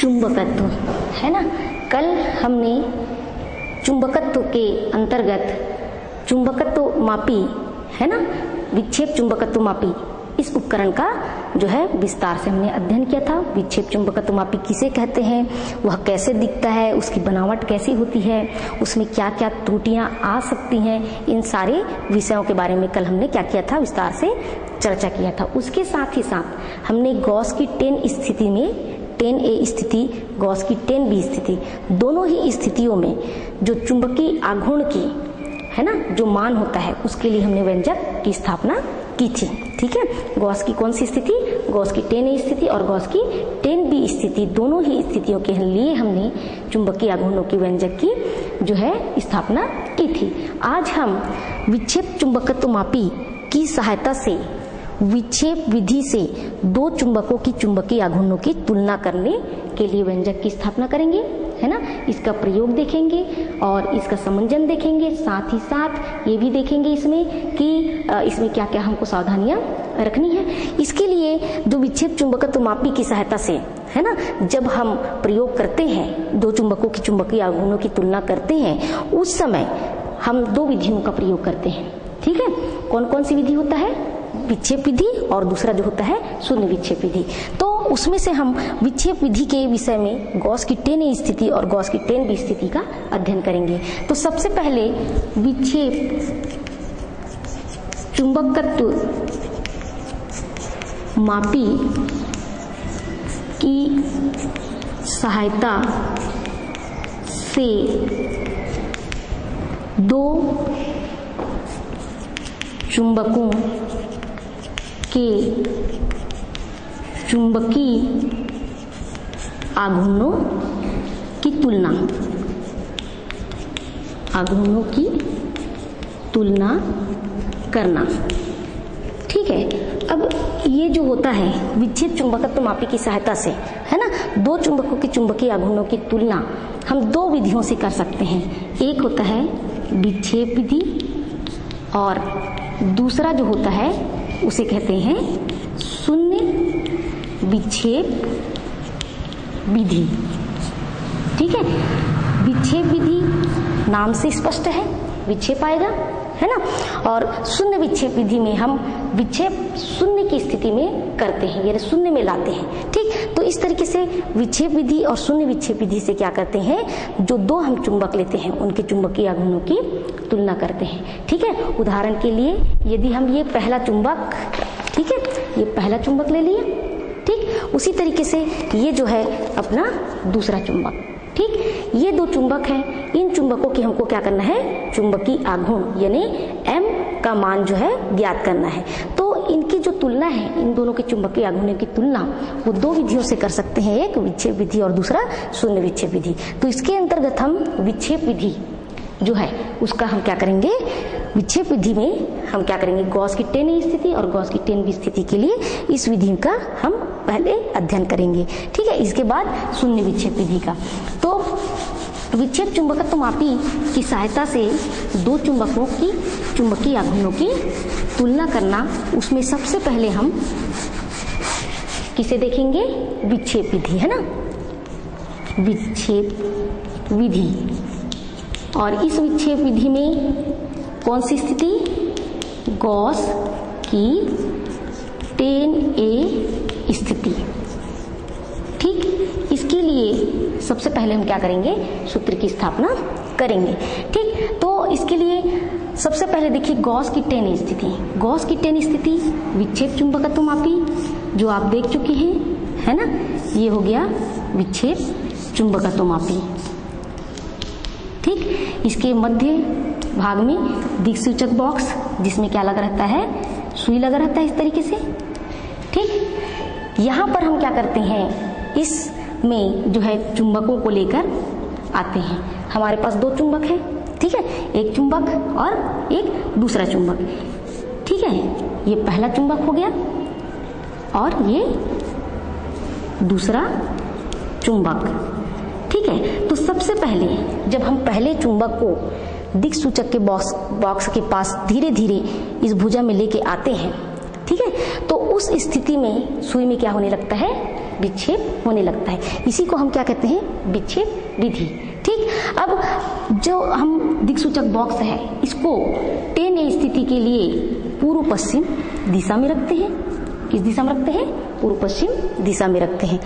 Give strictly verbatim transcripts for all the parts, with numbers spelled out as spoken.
चुंबकत्व, है ना। कल हमने चुंबकत्व के अंतर्गत चुंबकत्व मापी, है ना, विक्षेप चुंबकत्व मापी, इस उपकरण का जो है विस्तार से हमने अध्ययन किया था। विक्षेप चुंबकत्व मापी किसे कहते हैं, वह कैसे दिखता है, उसकी बनावट कैसी होती है, उसमें क्या क्या त्रुटियां आ सकती हैं, इन सारे विषयों के बारे में कल हमने क्या किया था, विस्तार से चर्चा किया था। उसके साथ ही साथ हमने गॉस की टेन स्थिति में टेन ए स्थिति, गॉस की टेन बी स्थिति, दोनों ही स्थितियों में जो चुंबकीय आघूर्ण की, है ना, जो मान होता है उसके लिए हमने व्यंजक की स्थापना की थी। ठीक है, गॉस की कौन सी स्थिति, गॉस की टेन ए स्थिति और गॉस की टेन बी स्थिति, दोनों ही स्थितियों के लिए हमने चुंबकीय आघूर्णों की व्यंजक की जो है स्थापना की थी। आज हम विक्षेप चुंबकत्व मापी की सहायता से विक्षेप विधि से दो चुंबकों की चुंबकीय आघूर्णों की तुलना करने के लिए व्यंजक की स्थापना करेंगे, है ना। इसका प्रयोग देखेंगे और इसका समंजन देखेंगे, साथ ही साथ ये भी देखेंगे इसमें कि इसमें क्या क्या हमको सावधानियां रखनी है। इसके लिए दो विक्षेप चुंबकत्व मापी की सहायता से, है ना, जब हम प्रयोग करते हैं, दो चुंबकों की चुंबकीय आघूर्णों की तुलना करते हैं, उस समय हम दो विधियों का प्रयोग करते हैं। ठीक है, कौन कौन सी विधि होता है, विक्षेप विधि और दूसरा जो होता है शून्य विक्षेप विधि। तो उसमें से हम विक्षेप विधि के विषय में गॉस की टेन ए स्थिति और गॉस की टेन बी स्थिति का अध्ययन करेंगे। तो सबसे पहले विक्षेप चुंबकत्व मापी की सहायता से दो चुंबकों के चुंबकीय आघूर्णों की तुलना आघूर्णों की तुलना करना। ठीक है, अब ये जो होता है विक्षेप चुंबकत्व मापी की सहायता से, है ना, दो चुंबकों की चुंबकीय आघूर्णों की तुलना हम दो विधियों से कर सकते हैं। एक होता है विक्षेप विधि और दूसरा जो होता है उसे कहते हैं शून्य विक्षेप विधि। ठीक है, विक्षेप विधि नाम से स्पष्ट है, विक्षेप आएगा, है ना, और शून्य विक्षेप विधि में हम विक्षेप शून्य की स्थिति में करते हैं, यानी शून्य में लाते हैं। ठीक, तो इस तरीके से विक्षेप विधि और शून्य विक्षेप विधि से क्या करते हैं, जो दो हम चुंबक लेते हैं उनके चुंबकीय आघूर्णों की तुलना करते हैं। ठीक है, उदाहरण के लिए यदि हम ये पहला चुंबक, ठीक है, ये पहला चुंबक ले लिए, ठीक, उसी तरीके से ये जो है अपना दूसरा चुंबक। ठीक, ये दो चुंबक हैं, इन चुंबकों की हमको क्या करना है, चुंबकीय आघूर्ण यानी एम का मान जो है ज्ञात करना है। तो इनकी जो तुलना है, इन दोनों के चुंबकीय आघूर्णों की तुलना वो दो विधियों से कर सकते हैं, एक विक्षेप विधि और दूसरा शून्य विक्षेप विधि। तो इसके अंतर्गत हम विक्षेप विधि जो है उसका हम क्या करेंगे, विक्षेप विधि में हम क्या करेंगे, गॉस की टेन ए स्थिति और गॉस की टेन बी स्थिति के लिए इस विधि का हम पहले अध्ययन करेंगे। ठीक है, इसके बाद शून्य विक्षेप विधि का। तो विक्षेप चुंबकत्व मापी की सहायता से दो चुंबकों की चुंबकीय आघूर्णों की तुलना करना, उसमें सबसे पहले हम किसे देखेंगे, विक्षेप विधि, है ना, विक्षेप विधि। और इस विक्षेप विधि में कौन सी स्थिति, गॉस की टेन ए स्थिति। ठीक, इसके लिए सबसे पहले हम क्या करेंगे, सूत्र की स्थापना करेंगे। ठीक, तो इसके लिए सबसे पहले देखिए गॉस की टेन ए स्थिति। गॉस की टेन स्थिति विक्षेप चुंबकत्व मापी जो आप देख चुके हैं, है ना, ये हो गया विक्षेप चुंबकत्व मापी। ठीक, इसके मध्य भाग में दिक्सूचक बॉक्स जिसमें क्या लगा रहता है, सुई लगा रहता है, इस तरीके से। ठीक, यहाँ पर हम क्या करते हैं, इसमें जो है चुंबकों को लेकर आते हैं। हमारे पास दो चुंबक है, ठीक है, एक चुंबक और एक दूसरा चुंबक। ठीक है, ये पहला चुंबक हो गया और ये दूसरा चुंबक। ठीक है, तो सबसे पहले जब हम पहले चुंबक को दिक्सूचक के बॉक्स बॉक्स के पास धीरे धीरे इस भुजा में लेके आते हैं, ठीक है। तो उस स्थिति में सुई में क्या होने लगता है, विक्षेप होने लगता है। इसी को हम क्या कहते हैं, विक्षेप विधि। ठीक, अब जो हम दिक्सूचक बॉक्स है इसको टेन ए स्थिति के लिए पूर्व पश्चिम दिशा में रखते हैं। किस दिशा में रखते हैं, पूर्व पश्चिम दिशा में रखते हैं।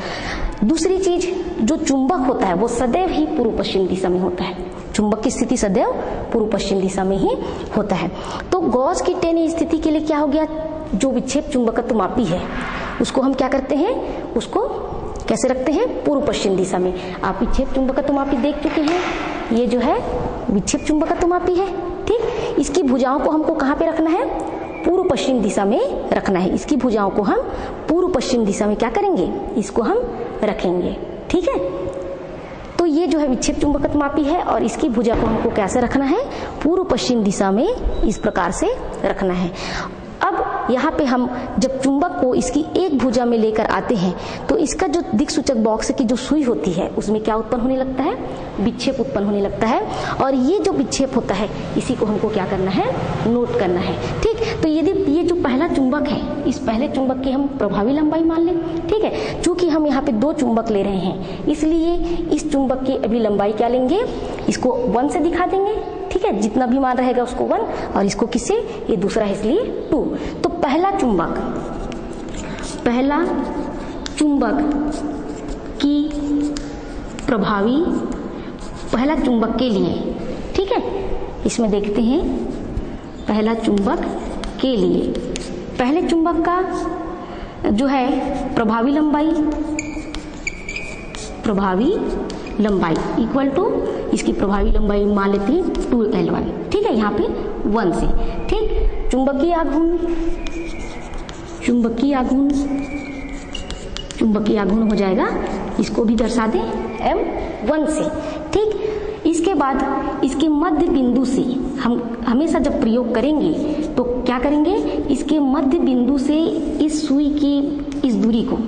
दूसरी चीज, जो चुंबक होता है वो सदैव ही पूर्व पश्चिम दिशा में होता है। चुंबक की स्थिति सदैव पूर्व पश्चिम दिशा में ही होता है। तो गॉस की टेन स्थिति के लिए क्या हो गया, जो विक्षेप चुंबकत्व मापी है उसको हम क्या करते हैं, उसको कैसे रखते हैं, पूर्व पश्चिम दिशा में। आप विक्षेप चुंबकत्व मापी देख चुके हैं, ये जो है विक्षेप चुंबकत्व मापी है। ठीक, इसकी भुजाओं को हमको कहाँ पे रखना है, पूर्व पश्चिम दिशा में रखना है। इसकी भुजाओं को हम पूर्व पश्चिम दिशा में क्या करेंगे, इसको हम रखेंगे। ठीक है, तो ये जो है विक्षेप चुंबकत्व मापी है और इसकी भुजा को हमको कैसे रखना है, पूर्व पश्चिम दिशा में इस प्रकार से रखना है। अब यहाँ पे हम जब चुंबक को इसकी एक भुजा में लेकर आते हैं तो इसका जो दिक्सूचक बॉक्स की जो सुई होती है उसमें क्या उत्पन्न होने लगता है, विक्षेप उत्पन्न होने लगता है। और ये जो विक्षेप होता है इसी को हमको क्या करना है, नोट करना है। ठीक, तो यदि ये जो पहला चुंबक है, इस पहले चुंबक की हम प्रभावी लंबाई मान लें। ठीक है, चूंकि हम यहाँ पे दो चुंबक ले रहे हैं इसलिए इस चुंबक की अभी लंबाई क्या लेंगे, इसको वन से दिखा देंगे। ठीक है, जितना भी मान रहेगा उसको वन, और इसको किससे, ये दूसरा है इसलिए टू। तो पहला चुंबक पहला चुंबक की प्रभावी पहला चुंबक के लिए, ठीक है, इसमें देखते हैं पहला चुंबक के लिए, पहले चुंबक का जो है प्रभावी लंबाई प्रभावी लंबाई इक्वल टू इसकी प्रभावी लंबाई मान लेते हैं टू एल वन। ठीक है, यहाँ पे वन से। ठीक, चुंबकीय आघूर्ण चुंबकीय आघूर्ण चुंबकीय आघूर्ण हो जाएगा, इसको भी दर्शा दें एम वन से। ठीक, इसके बाद इसके मध्य बिंदु से हम हमेशा जब प्रयोग करेंगे तो क्या करेंगे, इसके मध्य बिंदु से इस सुई की इस दूरी को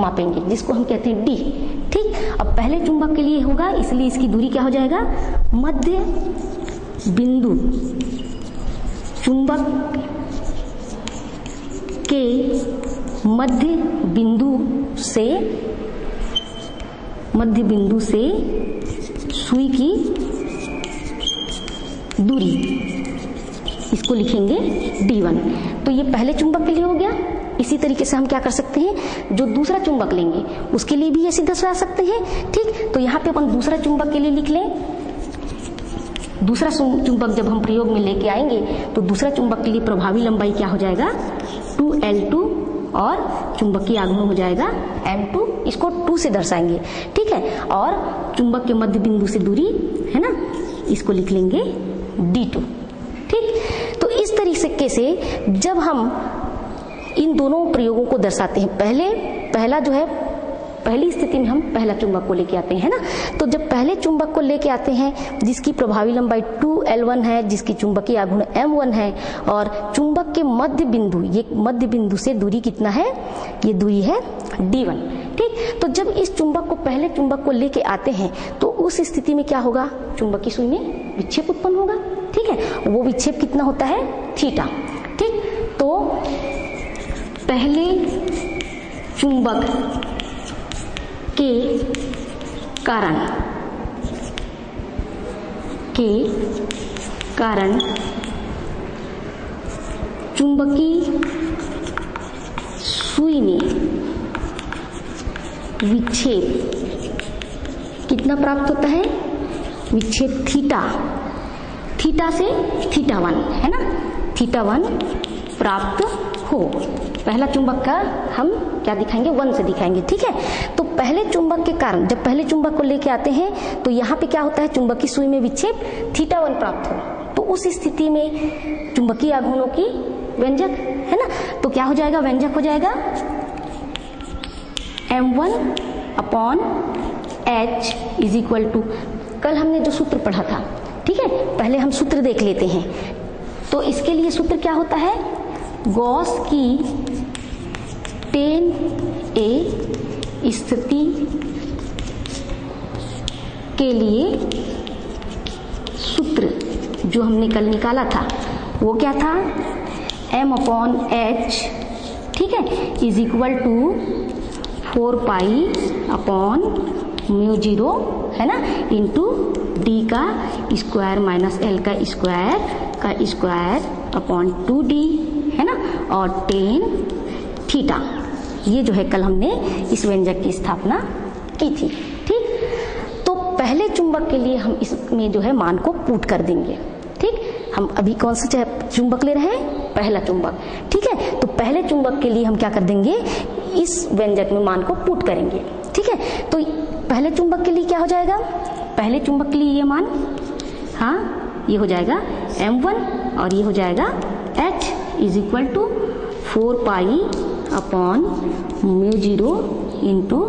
मापेंगे जिसको हम कहते हैं डी। ठीक, अब पहले चुंबक के लिए होगा इसलिए इसकी दूरी क्या हो जाएगा, मध्य बिंदु चुंबक के मध्य बिंदु से मध्य बिंदु से सुई की दूरी, इसको लिखेंगे डी वन। तो ये पहले चुंबक के लिए हो गया। इसी तरीके से हम क्या कर सकते हैं, जो दूसरा चुंबक लेंगे उसके लिए भी ये सीधा दर्शा सकते हैं। ठीक, तो यहाँ पे अपन दूसरा चुंबक के लिए लिख लें। दूसरा चुंबक जब हम प्रयोग में लेके आएंगे तो दूसरा चुंबक के लिए प्रभावी लंबाई क्या हो जाएगा, टू एल टू, और चुंबकीय आघूर्ण हो जाएगा एम टू, इसको टू से दर्शाएंगे। ठीक है, और चुंबक के मध्य बिंदु से दूरी है ना, इसको लिख लेंगे डी टू। ठीक, तो इस तरीके से जब हम इन दोनों प्रयोगों को दर्शाते हैं, पहले पहला जो है पहली स्थिति में हम पहला चुंबक को लेके आते हैं ना, तो जब पहले चुंबक को लेके आते हैं जिसकी प्रभावी लंबाई टू एल वन है, जिसकी चुंबकीय आघूर्ण एम वन है, और चुंबक के मध्य बिंदु, ये मध्य बिंदु से दूरी कितना है, ये दूरी है डी वन। ठीक, तो जब इस चुंबक को पहले चुंबक को लेके आते हैं तो उस स्थिति में क्या होगा, चुंबक की सुई में विक्षेप उत्पन्न होगा। ठीक है, वो विक्षेप कितना होता है, थीटा। ठीक, तो पहले चुंबक के कारण के कारण चुंबकीय सुई में विक्षेप कितना प्राप्त होता है, विक्षेप थीटा थीटा से थीटा वन है ना, थीटा वन प्राप्त हो। पहला चुंबक का हम क्या दिखाएंगे, वन से दिखाएंगे। ठीक है, तो पहले चुंबक के कारण जब पहले चुंबक को लेके आते हैं तो यहाँ पे क्या होता है, चुंबक की सुई में विक्षेप थीटा वन प्राप्त हो, तो उस स्थिति में चुंबकीय आघूर्णों की व्यंजक है ना, तो क्या हो जाएगा, व्यंजक हो जाएगा M one upon H is equal to, कल हमने जो सूत्र पढ़ा था। ठीक है, पहले हम सूत्र देख लेते हैं। तो इसके लिए सूत्र क्या होता है, गॉस की टेन ए स्थिति के लिए सूत्र जो हमने कल निकाला था वो क्या था, m अपॉन एच ठीक है, is equal to four pi upon mu zero है ना इंटू डी का स्क्वायर माइनस एल का स्क्वायर का स्क्वायर अपॉन टू डी है ना और टेन थीटा। ये जो है कल हमने इस व्यंजक की स्थापना की थी। ठीक, तो पहले चुंबक के लिए हम इसमें जो है मान को पुट कर देंगे। ठीक, हम अभी कौन सा चुंबक ले रहे हैं? पहला चुंबक। ठीक है, तो पहले चुंबक के लिए हम क्या कर देंगे? इस व्यंजक में मान को पुट करेंगे। ठीक है, तो पहले चुंबक के लिए क्या हो जाएगा? पहले चुंबक के लिए ये मान, हाँ ये हो जाएगा एम वन और ये हो जाएगा H is equal to four pi upon mu zero into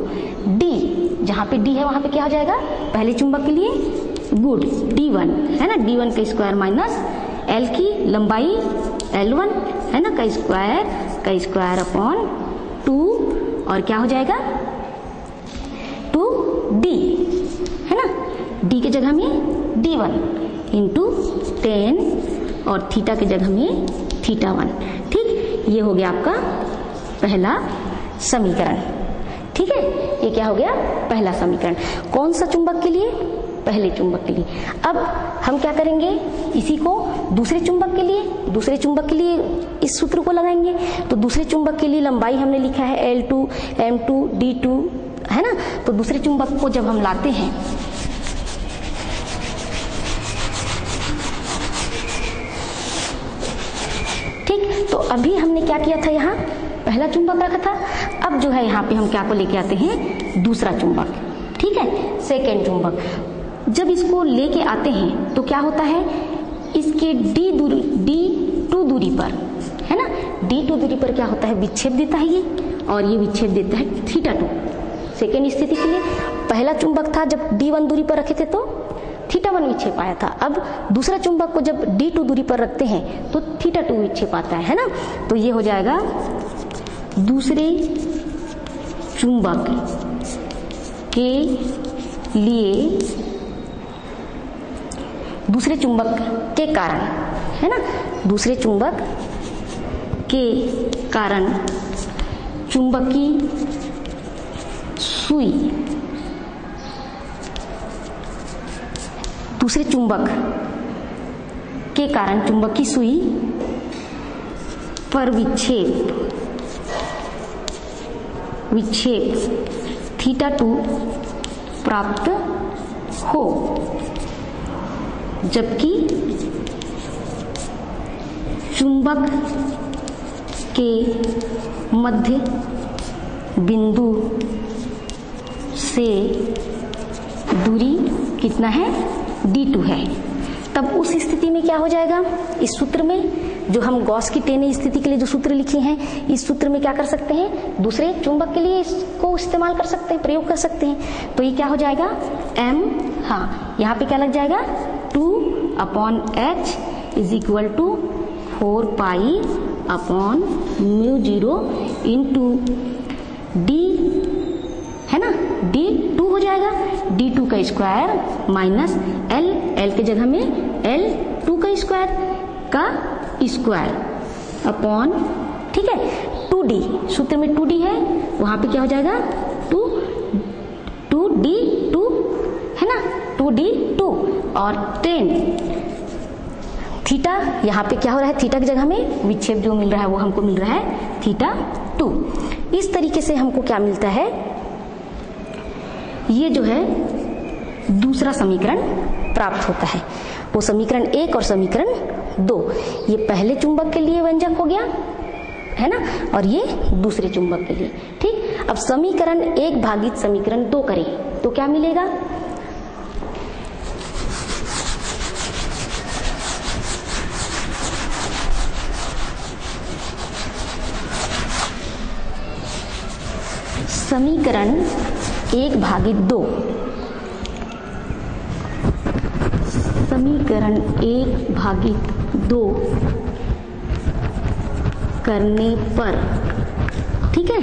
D. जहाँ पे D है वहाँ पे क्या हो जाएगा पहले चुंबक के लिए? गुड, डी वन है ना, डी वन का स्क्वायर माइनस L की लंबाई एल वन है ना का स्क्वायर का स्क्वायर अपॉन टू और क्या हो जाएगा टू डी है ना, D के जगह में डी वन इंटू टेन और थीटा के जगह में थीटा वन। ठीक, ये हो गया आपका पहला समीकरण। ठीक है, ये क्या हो गया? पहला समीकरण। कौन सा चुंबक के लिए? पहले चुंबक के लिए। अब हम क्या करेंगे? इसी को दूसरे चुंबक के लिए, दूसरे चुंबक के लिए इस सूत्र को लगाएंगे। तो दूसरे चुंबक के लिए लंबाई हमने लिखा है L two, M two, D two है ना। तो दूसरे चुंबक को जब हम लाते हैं ठीक, तो अभी हमने क्या किया था? यहाँ पहला चुंबक रखा था। अब जो है यहाँ पे हम क्या को लेके आते हैं? दूसरा चुंबक। ठीक है, सेकेंड चुंबक। जब इसको लेके आते हैं तो क्या होता है? इसके डी दूरी डी टू दूरी पर है ना, डी टू दूरी पर क्या होता है? विच्छेद देता है ये और ये विच्छेद देता है थीटा टू। सेकेंड स्थिति के लिए पहला चुंबक था, जब डी वन दूरी पर रखे थे तो थीटा वन विक्षेप आया था। अब दूसरा चुंबक को जब डी टू दूरी पर रखते हैं तो थीटा टू विक्षेप आता है है ना। तो ये हो जाएगा दूसरे चुंबक के लिए, दूसरे चुंबक के कारण है ना, दूसरे चुंबक के कारण चुंबकीय सुई, दूसरे चुंबक के कारण चुंबकीय सुई पर विक्षेप विक्षेप थीटा टू प्राप्त हो, जबकि चुंबक के मध्य बिंदु से दूरी कितना है? डी टू है। तब उस स्थिति में क्या हो जाएगा? इस सूत्र में जो हम गॉस की टेने स्थिति के लिए जो सूत्र लिखे हैं, इस सूत्र में क्या कर सकते हैं? दूसरे चुंबक के लिए इसको इस्तेमाल कर सकते हैं, प्रयोग कर सकते हैं। तो ये क्या हो जाएगा? M, हाँ यहाँ पे क्या लग जाएगा? Two upon H is equal to four pi upon mu zero into D है ना, डी टू हो जाएगा डी टू का स्क्वायर माइनस एल, एल के जगह में एल टू का स्क्वायर का स्क्वायर अपॉन ठीक है टू डी। सूत्र में टू डी है, वहां पे क्या हो जाएगा? टू टू डी टू है ना, टू डी टू और टेन थीटा। यहाँ पे क्या हो रहा है? थीटा की जगह में विक्षेप जो मिल रहा है वो हमको मिल रहा है थीटा टू। इस तरीके से हमको क्या मिलता है? ये जो है दूसरा समीकरण प्राप्त होता है। वो समीकरण एक और समीकरण दो, ये पहले चुंबक के लिए व्यंजक हो गया है ना और ये दूसरे चुंबक के लिए। ठीक, अब समीकरण एक भागित समीकरण दो करें तो क्या मिलेगा? समीकरण एक भागित दो, समीकरण एक भागित दो करने पर ठीक है,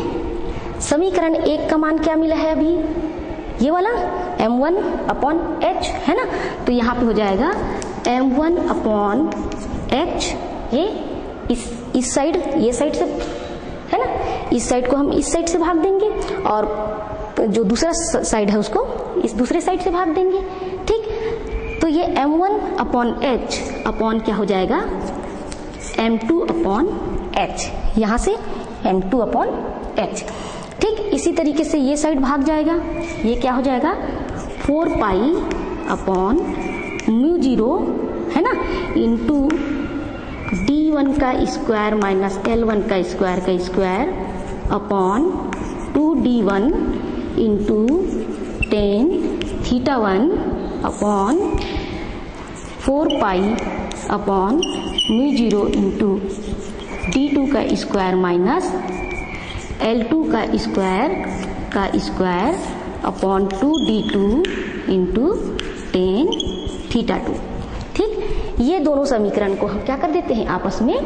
समीकरण एक का मान क्या मिला है? अभी ये वाला एम वन अपॉन एच है ना, तो यहाँ पे हो जाएगा एम वन अपॉन एच। ये इस इस साइड, ये साइड से है ना इस साइड को हम इस साइड से भाग देंगे और जो दूसरा साइड है उसको इस दूसरे साइड से भाग देंगे, ठीक। तो ये M one upon H upon क्या हो जाएगा, एम टू अपॉन एच, यहाँ से एम टू अपॉन एच, ठीक। इसी तरीके से ये साइड भाग जाएगा, ये क्या हो जाएगा four pi upon mu zero है ना इंटू डी वन का स्क्वायर माइनस एल वन का स्क्वायर का square upon two D one into ten theta one upon four pi upon mu zero into D two का square minus L two का square का square upon two D two into ten theta two, ठीक। ये दोनों समीकरण को हम क्या कर देते हैं, आपस में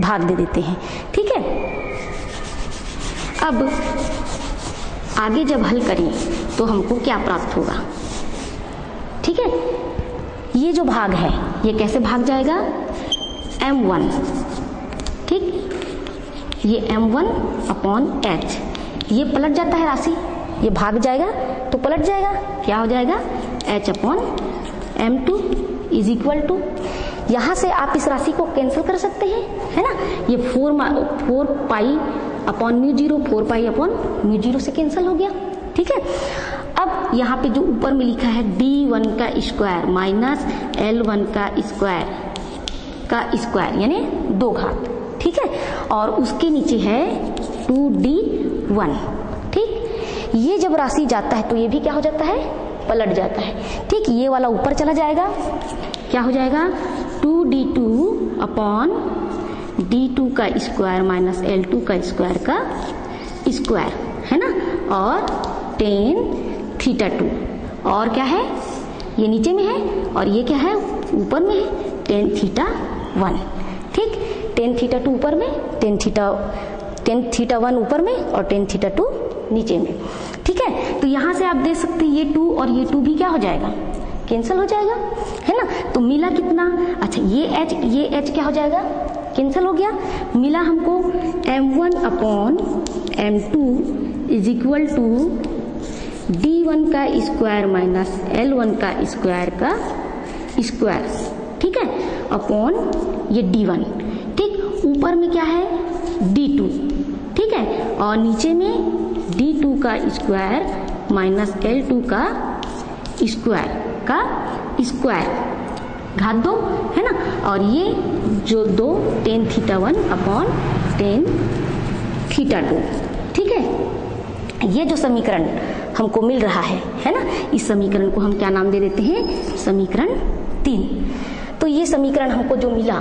भाग दे देते हैं, ठीक है। अब आगे जब हल करें तो हमको क्या प्राप्त होगा, ठीक है। ये जो भाग है ये कैसे भाग जाएगा, एम वन, ठीक। ये एम वन अपॉन एच, ये पलट जाता है राशि, ये भाग जाएगा तो पलट जाएगा, क्या हो जाएगा H upon M two is equal to, यहाँ से आप इस राशि को कैंसिल कर सकते हैं, है ना। ये four four pi upon mu zero, four pi upon mu zero से कैंसिल हो गया, ठीक है। अब यहाँ पे जो ऊपर में लिखा है डी वन का स्क्वायर माइनस एल वन का स्क्वायर का स्क्वायर यानी दो घात, ठीक है, और उसके नीचे है टू डी वन, ठीक। ये जब राशि जाता है तो ये भी क्या हो जाता है, पलट जाता है, ठीक। ये वाला ऊपर चला जाएगा, क्या हो जाएगा two D two upon D two का स्क्वायर माइनस एल टू का स्क्वायर का स्क्वायर है ना और टेन थीटा टू, और क्या है ये नीचे में है और ये क्या है ऊपर में है टेन थीटा वन, ठीक। टेन थीटा टू ऊपर में, tan theta tan theta one ऊपर में और टेन थीटा टू नीचे में, ठीक है। तो यहाँ से आप देख सकते हैं ये टू और ये टू भी क्या हो जाएगा, कैंसिल हो जाएगा, है ना। तो मिला कितना, अच्छा ये एच ये एच क्या हो जाएगा, कैंसिल हो गया, मिला हमको M one upon M two is equal to D one का स्क्वायर माइनस एल वन का स्क्वायर का स्क्वायर, ठीक है, अपॉन ये डी वन, ठीक। ऊपर में क्या है डी टू, ठीक है, और नीचे में डी टू का स्क्वायर माइनस एल टू का स्क्वायर का स्क्वायर घात दो, है ना, और ये जो दो tan theta one upon ten theta two, ठीक है। ये जो समीकरण हमको मिल रहा है है ना, इस समीकरण को हम क्या नाम दे देते हैं, समीकरण तीन। तो ये समीकरण हमको जो मिला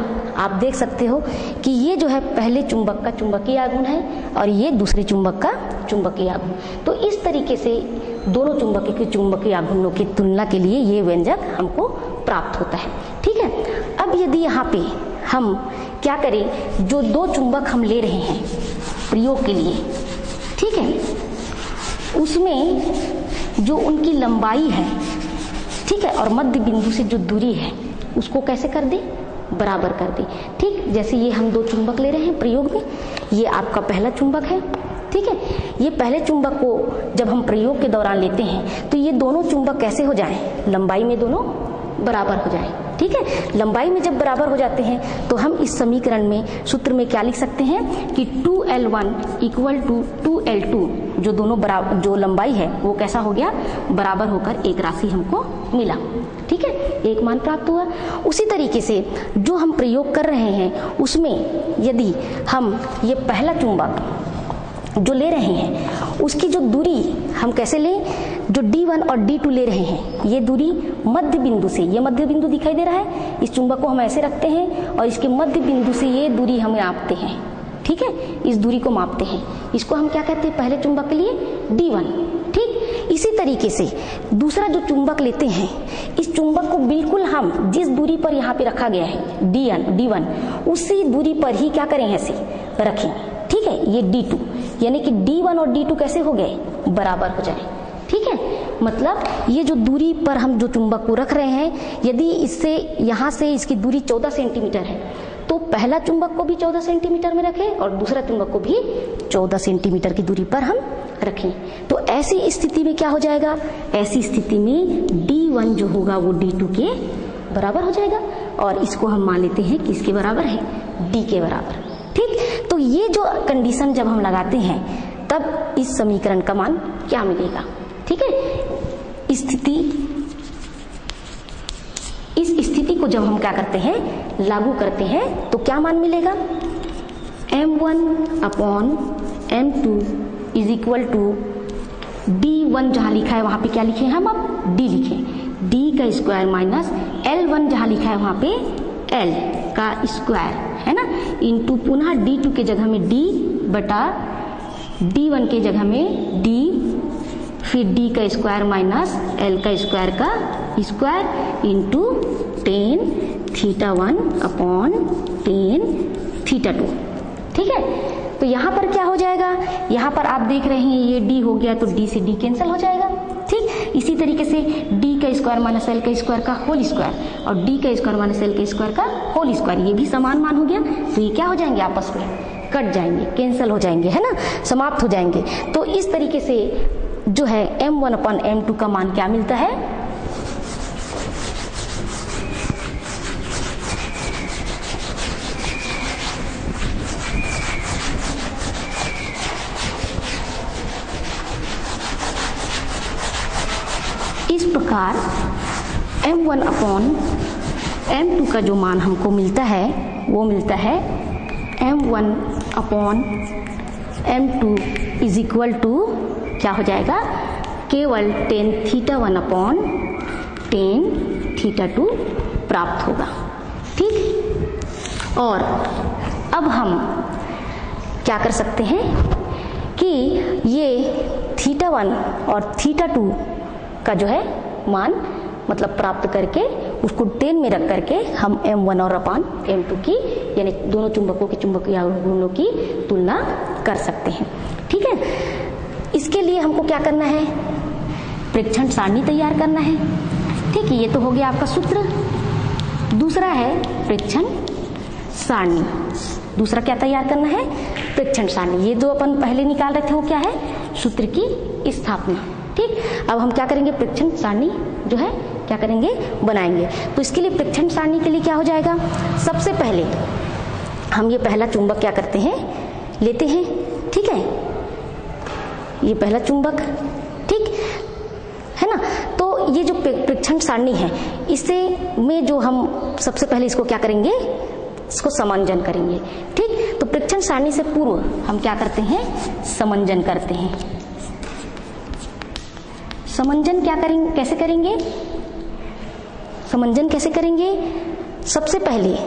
आप देख सकते हो कि ये जो है पहले चुंबक का चुंबकीय आघूर्ण है और ये दूसरे चुंबक का चुंबकीय आघूर्ण। तो इस तरीके से दोनों चुंबकीय के चुंबकीय आघूर्णों की तुलना के लिए ये व्यंजक हमको प्राप्त होता है, ठीक है। अब यदि यहाँ पे हम क्या करें, जो दो चुंबक हम ले रहे हैं प्रयोग के लिए, ठीक है, उसमें जो उनकी लंबाई है, ठीक है, और मध्य बिंदु से जो दूरी है उसको कैसे कर दें, बराबर कर दें, ठीक। जैसे ये हम दो चुंबक ले रहे हैं प्रयोग में, ये आपका पहला चुंबक है, ठीक है। ये पहले चुंबक को जब हम प्रयोग के दौरान लेते हैं तो ये दोनों चुंबक कैसे हो जाएं, लंबाई में दोनों बराबर हो जाएं, ठीक है। लंबाई में जब बराबर हो जाते हैं तो हम इस समीकरण में सूत्र में क्या लिख सकते हैं कि two L one equal to two L two, जो दोनों बराबर, जो लंबाई है वो कैसा हो गया, बराबर होकर एक राशि हमको मिला, ठीक है, एक मान प्राप्त हुआ। उसी तरीके से जो हम प्रयोग कर रहे हैं उसमें यदि हम ये पहला चुंबक जो ले रहे हैं उसकी जो दूरी हम कैसे लें, जो डी वन और डी टू ले रहे हैं ये दूरी मध्य बिंदु से, ये मध्य बिंदु दिखाई दे रहा है, इस चुंबक को हम ऐसे रखते हैं और इसके मध्य बिंदु से ये दूरी हम मापते हैं, ठीक है, इस दूरी को मापते हैं, इसको हम क्या कहते हैं पहले चुंबक के लिए डी वन, ठीक। इसी तरीके से दूसरा जो चुंबक लेते हैं इस चुंबक को बिल्कुल हम जिस दूरी पर यहाँ पे रखा गया है डी वन उसी दूरी पर ही क्या करें, ऐसे रखें, ठीक है। ये डी टू यानी कि डी वन और डी टू कैसे हो गए, बराबर हो जाए, ठीक है। मतलब ये जो दूरी पर हम जो चुंबक को रख रहे हैं, यदि इससे यहाँ से इसकी दूरी चौदह सेंटीमीटर है तो पहला चुंबक को भी चौदह सेंटीमीटर में रखें और दूसरा चुंबक को भी चौदह सेंटीमीटर की दूरी पर हम रखें। तो ऐसी स्थिति में क्या हो जाएगा, ऐसी स्थिति में डी वन जो होगा वो डी टू के बराबर हो जाएगा और इसको हम मान लेते हैं कि इसके बराबर है, डी के बराबर। ठीक, तो ये जो कंडीशन जब हम लगाते हैं तब इस समीकरण का मान क्या मिलेगा। ठीक है, स्थिति इस स्थिति को जब हम क्या करते हैं, लागू करते हैं तो क्या मान मिलेगा, M one upon M two is equal to D one जहां लिखा है वहां पे क्या लिखे हम अब डी लिखे, डी का स्क्वायर माइनस एल वन जहां लिखा है वहां पे एल का स्क्वायर है ना, इंटू पुनः डी टू के जगह में डी बटा डी वन के जगह में डी, फिर d का स्क्वायर माइनस l का स्क्वायर का square into ten theta one upon ten theta two. ठीक है, तो यहाँ पर क्या हो जाएगा, यहाँ पर आप देख रहे हैं ये d हो गया तो d से d कैंसिल हो जाएगा। ठीक, इसी तरीके से d का स्क्वायर माइनस l का स्क्वायर का होल स्क्वायर और d का स्क्वायर माइनस l का स्क्वायर का होल स्क्वायर, ये भी समान मान हो गया तो ये क्या हो जाएंगे, आपस में कट जाएंगे, कैंसिल हो जाएंगे, है ना, समाप्त हो जाएंगे। तो इस तरीके से जो है M one upon M two का मान क्या मिलता है, इस प्रकार M one upon M two का जो मान हमको मिलता है वो मिलता है M one upon M two is equal to क्या हो जाएगा, केवल ten theta one upon ten theta two प्राप्त होगा। ठीक, और अब हम क्या कर सकते हैं कि ये थीटा वन और थीटा टू का जो है मान मतलब प्राप्त करके उसको टेन में रख करके हम एम वन और अपान एम टू की यानी दोनों चुंबकों के चुंबकीय घूर्णनों की तुलना कर सकते हैं। ठीक है, इसके लिए हमको क्या करना है, प्रेक्षण सारणी तैयार करना है। ठीक है, ये तो हो गया आपका सूत्र। दूसरा है प्रेक्षण सारणी, दूसरा क्या तैयार करना है, प्रेक्षण सारणी। ये जो अपन पहले निकाल रहे थे वो क्या है, सूत्र की स्थापना। ठीक, अब हम क्या करेंगे, प्रेक्षण सारणी जो है क्या करेंगे, बनाएंगे। तो इसके लिए प्रेक्षण सारणी के लिए क्या हो जाएगा, सबसे पहले हम ये पहला चुंबक क्या करते हैं, लेते हैं। ठीक है, ये पहला चुंबक, ठीक है ना, तो ये जो प्रेक्षण सारणी है इसे में जो हम सबसे पहले इसको क्या करेंगे, इसको समंजन करेंगे। ठीक, तो प्रेक्षण सारणी से पूर्व हम क्या करते हैं, समंजन करते हैं। समंजन क्या करेंगे, कैसे करेंगे, समंजन कैसे करेंगे, सबसे पहले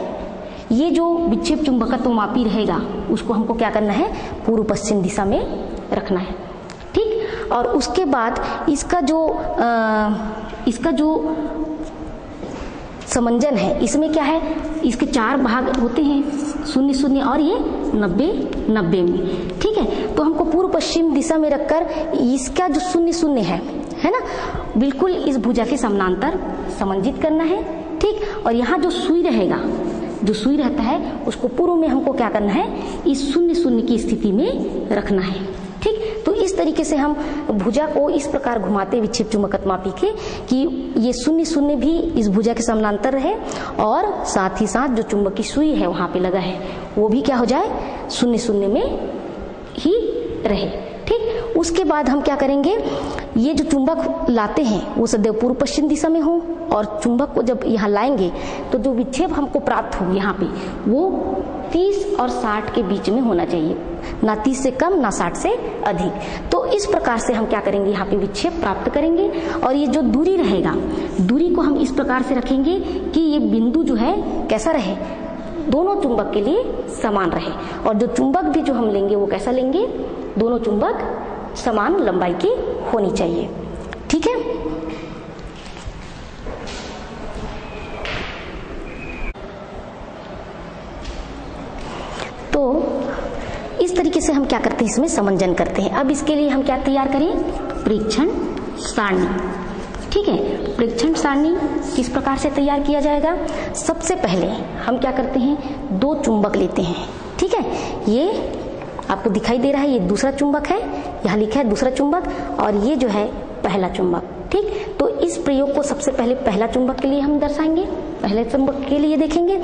ये जो विक्षेप चुंबकत्व मापी रहेगा उसको हमको क्या करना है, पूर्व पश्चिम दिशा में रखना है। ठीक, और उसके बाद इसका जो आ, इसका जो समंजन है इसमें क्या है, इसके चार भाग होते हैं, शून्य शून्य और ये नब्बे नब्बे में। ठीक है, तो हमको पूर्व पश्चिम दिशा में रखकर इसका जो शून्य शून्य है है ना, बिल्कुल इस भुजा के समानांतर समंजित करना है। ठीक, और यहाँ जो सुई रहेगा, जो सुई रहता है उसको पूर्व में हमको क्या करना है, इस शून्य शून्य की स्थिति में रखना है। ठीक, तो इस तरीके से हम भुजा को इस प्रकार घुमाते विक्षेप चुंबकत्व मापी के कि ये शून्य शून्य भी इस भुजा के समानांतर रहे और साथ ही साथ जो चुंबकीय सुई है वहां पे लगा है वो भी क्या हो जाए, शून्य शून्य में ही रहे। ठीक, उसके बाद हम क्या करेंगे, ये जो चुंबक लाते हैं वो सदैव पूर्व पश्चिम दिशा में हो और चुंबक को जब यहाँ लाएंगे तो जो विक्षेप हमको प्राप्त हो यहाँ पे वो तीस और साठ के बीच में होना चाहिए, ना तीस से कम ना साठ से अधिक। तो इस प्रकार से हम क्या करेंगे, यहाँ पे विक्षेप प्राप्त करेंगे और ये जो दूरी रहेगा दूरी को हम इस प्रकार से रखेंगे कि ये बिंदु जो है कैसा रहे, दोनों चुंबक के लिए समान रहे और जो चुंबक भी जो हम लेंगे वो कैसा लेंगे, दोनों चुंबक समान लंबाई की होनी चाहिए। ठीक है, तो इस तरीके से हम क्या करते हैं, इसमें समंजन करते हैं। अब इसके लिए हम क्या तैयार करें, प्रेक्षण सारणी। ठीक, ठीक है। प्रेक्षण सारणी किस प्रकार से तैयार किया जाएगा, सबसे पहले हम क्या करते हैं, दो चुंबक लेते हैं, ठीक है। ये आपको दिखाई दे रहा है, ये दूसरा चुंबक है, यहाँ लिखा है दूसरा चुंबक, और ये जो है पहला चुंबक, ठीक। तो इस प्रयोग को सबसे पहले पहला चुंबक के लिए हम दर्शाएंगे, पहले चुंबक के लिए देखेंगे।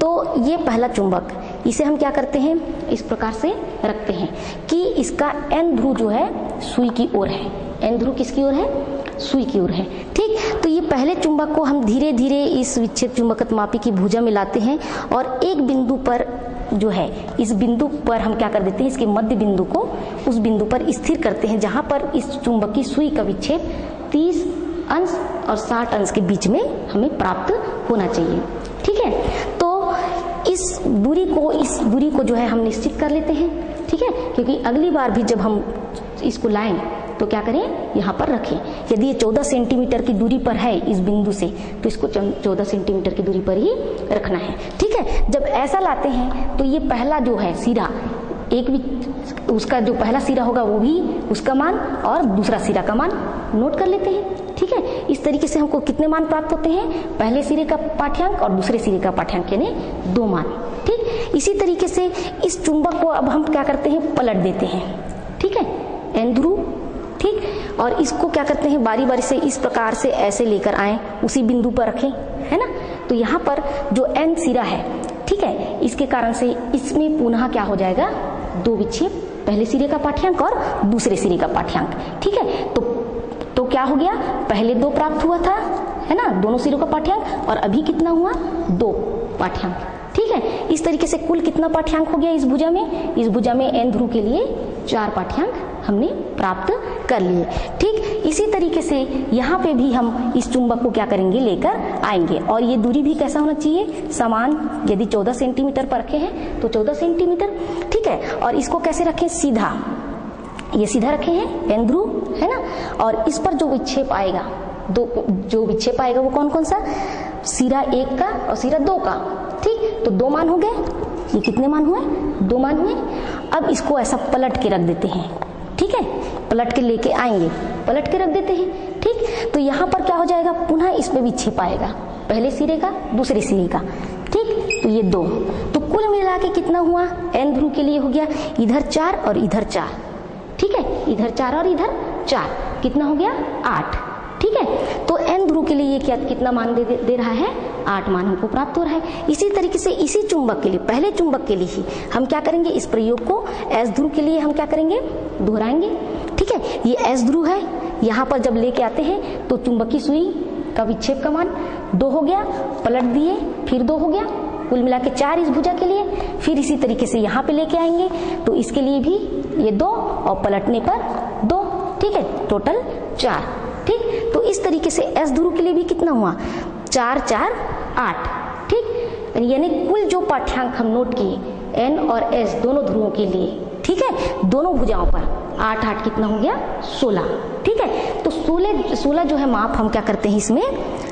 तो ये पहला चुंबक, इसे हम क्या करते हैं, इस प्रकार से रखते हैं कि इसका एन ध्रुव जो है सुई की ओर है, एन ध्रुव किसकी ओर है, सुई की ओर है, ठीक। तो ये पहले चुंबक को हम धीरे धीरे इस विच्छेद चुंबकत्व मापी की भुजा में लाते हैं, और एक बिंदु पर जो है, इस बिंदु पर हम क्या कर देते हैं, इसके मध्य बिंदु को उस बिंदु पर स्थिर करते हैं जहां पर इस चुंबक की सुई का विच्छेद तीस अंश और साठ अंश के बीच में हमें प्राप्त होना चाहिए, ठीक है। तो इस दूरी को इस दूरी को जो है हम निश्चित कर लेते हैं, ठीक है, क्योंकि अगली बार भी जब हम इसको लाएं तो क्या करें, यहाँ पर रखें। यदि ये चौदह सेंटीमीटर की दूरी पर है इस बिंदु से, तो इसको चौदह सेंटीमीटर की दूरी पर ही रखना है, ठीक है। जब ऐसा लाते हैं तो ये पहला जो है सिरा, एक भी उसका जो पहला सिरा होगा वो भी उसका मान और दूसरा सिरा का मान नोट कर लेते हैं, ठीक है। इस तरीके से हमको कितने मान प्राप्त होते हैं, पहले सिरे का पाठ्यांक और दूसरे सिरे का पाठ्यांक यानी दो मान, ठीक। इसी तरीके से इस चुंबक को अब हम क्या करते हैं, पलट देते हैं, ठीक है, एन ध्रुव, ठीक। और इसको क्या करते हैं, बारी बारी से इस प्रकार से ऐसे लेकर आए, उसी बिंदु पर रखें, है ना। तो यहाँ पर जो एन सिरा है, ठीक है, इसके कारण से इसमें पुनः क्या हो जाएगा, दो विच्छेद, पहले सिरे का पाठ्यांक और दूसरे सिरे का पाठ्यांक, ठीक है। तो तो क्या हो गया, पहले दो प्राप्त हुआ था, है ना, दोनों सिरों का पाठ्यांक, और अभी कितना हुआ, दो पाठ्यांक, ठीक है। इस तरीके से कुल कितना पाठ्यांक हो गया इस भुजा में, इस भुजा में एन ध्रुव के लिए चार पाठ्यांक हमने प्राप्त कर लिए, ठीक। इसी तरीके से यहाँ पे भी हम इस चुंबक को क्या करेंगे, लेकर आएंगे, और ये दूरी भी कैसा होना चाहिए, समान। यदि चौदह सेंटीमीटर पर रखे हैं तो चौदह सेंटीमीटर, ठीक है। और इसको कैसे रखें, सीधा, ये सीधा रखे हैं, एन ध्रुव, है ना। और इस पर जो विक्षेप आएगा, दो जो विक्षेप आएगा वो कौन कौन सा, सिरा एक का और सिरा दो का, ठीक। तो दो मान हो गए, ये कितने मान हुए, दो मान हुए। अब इसको ऐसा पलट के रख देते हैं, ठीक है, पलट के लेके आएंगे, पलट के रख देते हैं, ठीक। तो यहाँ पर क्या हो जाएगा, पुनः इसमें विक्षेप आएगा, पहले सिरे का दूसरे सिरे का, ठीक। तो ये दो, तो कुल मिला के कितना हुआ, एन ध्रुव के लिए हो गया इधर चार और इधर चार, ठीक है, इधर चार और इधर चार, कितना हो गया, आठ, ठीक है। तो एन ध्रुव के लिए ये क्या कितना मान दे, दे रहा है, आठ मान हमको प्राप्त हो रहा है। इसी तरीके से इसी चुंबक के लिए, पहले चुंबक के लिए ही हम क्या करेंगे, इस प्रयोग को एस ध्रुव के लिए हम क्या करेंगे, दोहराएंगे, ठीक है। ये एस ध्रुव है, यहाँ पर जब लेके आते हैं तो चुंबकीय सुई का विक्षेप का मान दो हो गया, पलट दिए, फिर दो हो गया, कुल मिला के चार इस भुजा के लिए। फिर इसी तरीके से यहाँ पे लेके आएंगे तो इसके लिए भी ये दो, और पलटने पर दो, ठीक है, टोटल चार, ठीक। तो इस तरीके से एस ध्रुव के लिए भी कितना हुआ, चार चार आठ, ठीक। यानी कुल जो पाठ्यांक हम नोट किए एन और एस दोनों ध्रुवों के लिए, ठीक है, दोनों भुजाओं पर आठ आठ कितना हो गया, सोलह, ठीक है। तो सोलह सोलह जो है माप हम क्या करते हैं, इसमें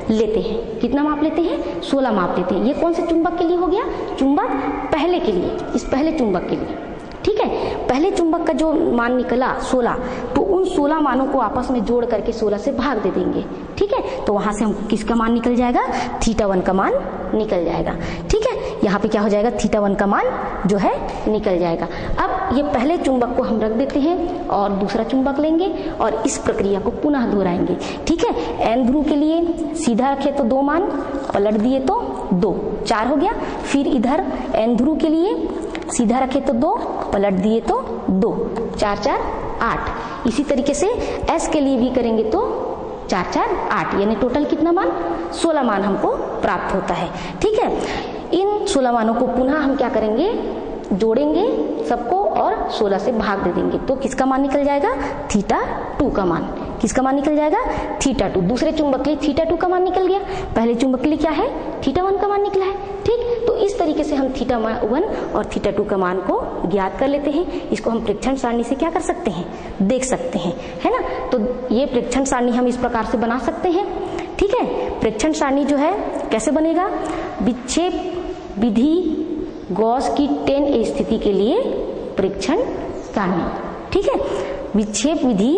लेते हैं, कितना माप लेते हैं, सोलह माप लेते हैं। ये कौन से चुंबक के लिए हो गया, चुंबक पहले के लिए, इस पहले चुंबक के लिए, ठीक है। पहले चुंबक का जो मान निकला सोलह, तो उन सोलह मानों को आपस में जोड़ करके सोलह से भाग दे देंगे, ठीक है। तो वहां से हमको किसका मान निकल जाएगा, थीटा वन का मान निकल जाएगा, ठीक है। यहाँ पे क्या हो जाएगा, थीटा वन का मान जो है निकल जाएगा। अब ये पहले चुंबक को हम रख देते हैं और दूसरा चुंबक लेंगे और इस प्रक्रिया को पुनः दोहराएंगे, ठीक है। एन ध्रुव के लिए सीधा रखे तो दो मान, पलट दिए तो दो, चार हो गया। फिर इधर एन ध्रुव के लिए सीधा रखे तो दो, पलट दिए तो दो, चार चार आठ। इसी तरीके से एस के लिए भी करेंगे तो चार चार आठ, यानी टोटल कितना मान, सोलह मान हमको प्राप्त होता है, ठीक है। इन सोलह मानों को पुनः हम क्या करेंगे, जोड़ेंगे सबको और सोलह से भाग दे देंगे, तो किसका मान निकल जाएगा, थीटा टू का मान, किसका मान निकल जाएगा, थीटा टू। दूसरे चुंबक के लिए थीटा टू का मान निकल गया, पहले चुंबक के लिए क्या है, थीटा वन का मान निकला है, ठीक। तो इस तरीके से हम थीटा वन और थीटा टू का मान को ज्ञात कर लेते हैं। इसको हम प्रेक्षण सारणी से क्या कर सकते हैं, देख सकते हैं, है ना। तो ये प्रेक्षण सारणी हम इस प्रकार से बना सकते हैं, ठीक है। प्रेक्षण सारणी जो है कैसे बनेगा, विक्षेप विधि गॉस की टेन ए स्थिति के लिए प्रेक्षण सारणी, ठीक है। विक्षेप विधि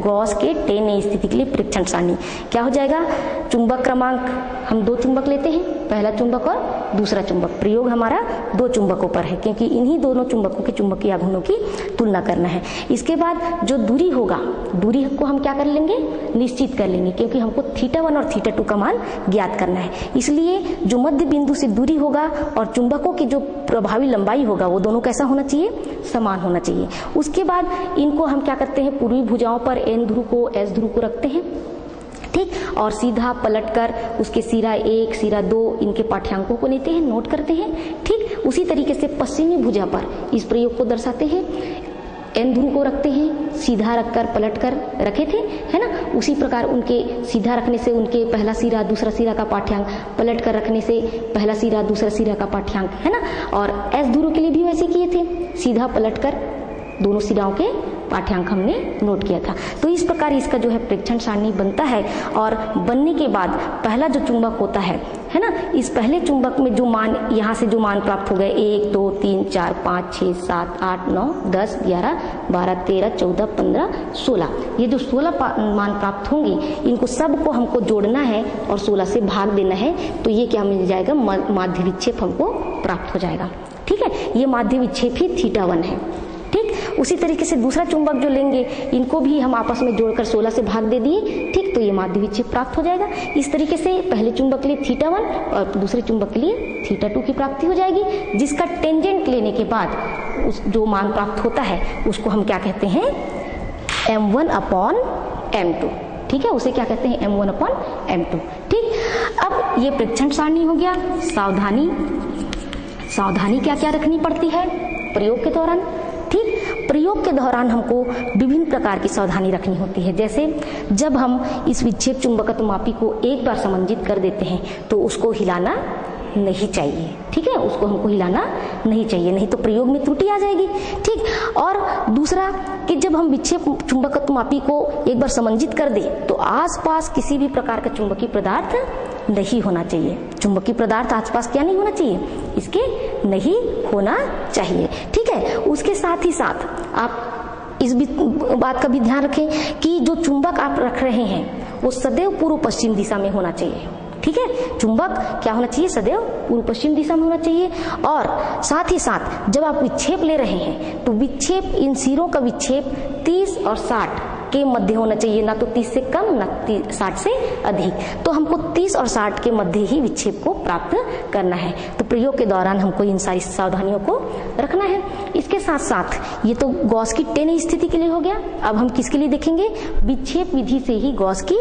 गॉस के टेन ए स्थिति के लिए परीक्षण सारणी क्या हो जाएगा। चुंबक क्रमांक हम दो चुंबक लेते हैं, पहला चुंबक और दूसरा चुंबक। प्रयोग हमारा दो चुंबकों पर है क्योंकि इन्हीं दोनों चुंबकों के चुंबकीय आघूर्णों की तुलना करना है। इसके बाद जो दूरी होगा, दूरी को हम क्या कर लेंगे, निश्चित कर लेंगे क्योंकि हमको थीटा वन और थीटा टू का मान ज्ञात करना है। इसलिए जो मध्य बिंदु से दूरी होगा और चुंबकों की जो प्रभावी लंबाई होगा वो दोनों कैसा होना चाहिए, समान होना चाहिए। उसके बाद इनको हम क्या करते हैं, पूर्वी भुजाओं पर एन ध्रुव को एस ध्रुव को रखते हैं, ठीक, और सीधा पलटकर उसके सिरा एक सिरा दो इनके पाठ्यांकों को लेते हैं, नोट करते हैं, ठीक। उसी तरीके से पश्चिमी भुजा पर इस प्रयोग को दर्शाते हैं, एन ध्रुव को रखते हैं, सीधा रखकर पलट कर रखे थे, है ना। उसी प्रकार उनके सीधा रखने से उनके पहला सिरा दूसरा सिरा का पाठ्यांक, पलट कर रखने से पहला सिरा दूसरा सिरा का पाठ्यांक, है ना। और एस ध्रुव के लिए भी वैसे किए थे, सीधा पलट कर दोनों सिराओं के पाठ्यांक हमने नोट किया था। तो इस प्रकार इसका जो है परीक्षण सारणी बनता है। और बनने के बाद पहला जो चुंबक होता है, है ना, इस पहले चुंबक में जो मान, यहाँ से जो मान प्राप्त हो गए एक दो तीन चार पाँच छः सात आठ नौ दस ग्यारह बारह तेरह चौदह पंद्रह सोलह, ये जो सोलह मान प्राप्त होंगे इनको सबको हमको जोड़ना है और सोलह से भाग देना है। तो ये क्या मिल जाएगा, माध्य विक्षेप हमको प्राप्त हो जाएगा, ठीक है। ये माध्य विक्षेप ही थीटा वन है, ठीक। उसी तरीके से दूसरा चुंबक जो लेंगे इनको भी हम आपस में जोड़कर सोलह से भाग दे दिए, ठीक, तो ये माध्य विक्षेप प्राप्त हो जाएगा। इस तरीके से पहले चुंबक के लिए थीटा वन और दूसरे चुंबक के लिए थीटा टू की प्राप्ति हो जाएगी, जिसका टेंजेंट लेने के बाद उस जो मान प्राप्त होता है उसको हम क्या कहते हैं, M one upon M two, ठीक है, उसे क्या कहते हैं M one upon M two, ठीक। अब ये परीक्षण सारणी हो गया। सावधानी, सावधानी क्या क्या रखनी पड़ती है प्रयोग के दौरान, ठीक। प्रयोग के दौरान हमको विभिन्न प्रकार की सावधानी रखनी होती है। जैसे जब हम इस विक्षेप चुंबकत्व मापी को एक बार समंजित कर देते हैं तो उसको हिलाना नहीं चाहिए, ठीक है, उसको हमको हिलाना नहीं चाहिए, नहीं तो प्रयोग में त्रुटि आ जाएगी, ठीक। और दूसरा कि जब हम विक्षेप चुंबकत्व मापी को एक बार समंजित कर दें तो आसपास किसी भी प्रकार का चुंबकीय पदार्थ नहीं होना चाहिए। चुंबकीय पदार्थ आसपास क्या नहीं होना चाहिए, इसके नहीं होना चाहिए, ठीक है। उसके साथ ही साथ आप इस बात का भी ध्यान रखें कि जो चुंबक आप रख रहे हैं वो सदैव पूर्व पश्चिम दिशा में होना चाहिए, ठीक है। चुंबक क्या होना चाहिए, सदैव पूर्व पश्चिम दिशा में होना चाहिए। और साथ ही साथ जब आप विक्षेप ले रहे हैं तो विक्षेप, इन सिरों का विक्षेप तीस और साठ के मध्य होना चाहिए, ना तो तीस से कम ना साठ से अधिक। तो हमको तीस और साठ के मध्य ही विक्षेप को प्राप्त करना है। तो प्रयोग के दौरान हमको इन सारी सावधानियों को रखना है। इसके साथ साथ ये तो गॉस की टेन स्थिति के लिए हो गया। अब हम किसके लिए देखेंगे, विक्षेप विधि से ही गॉस की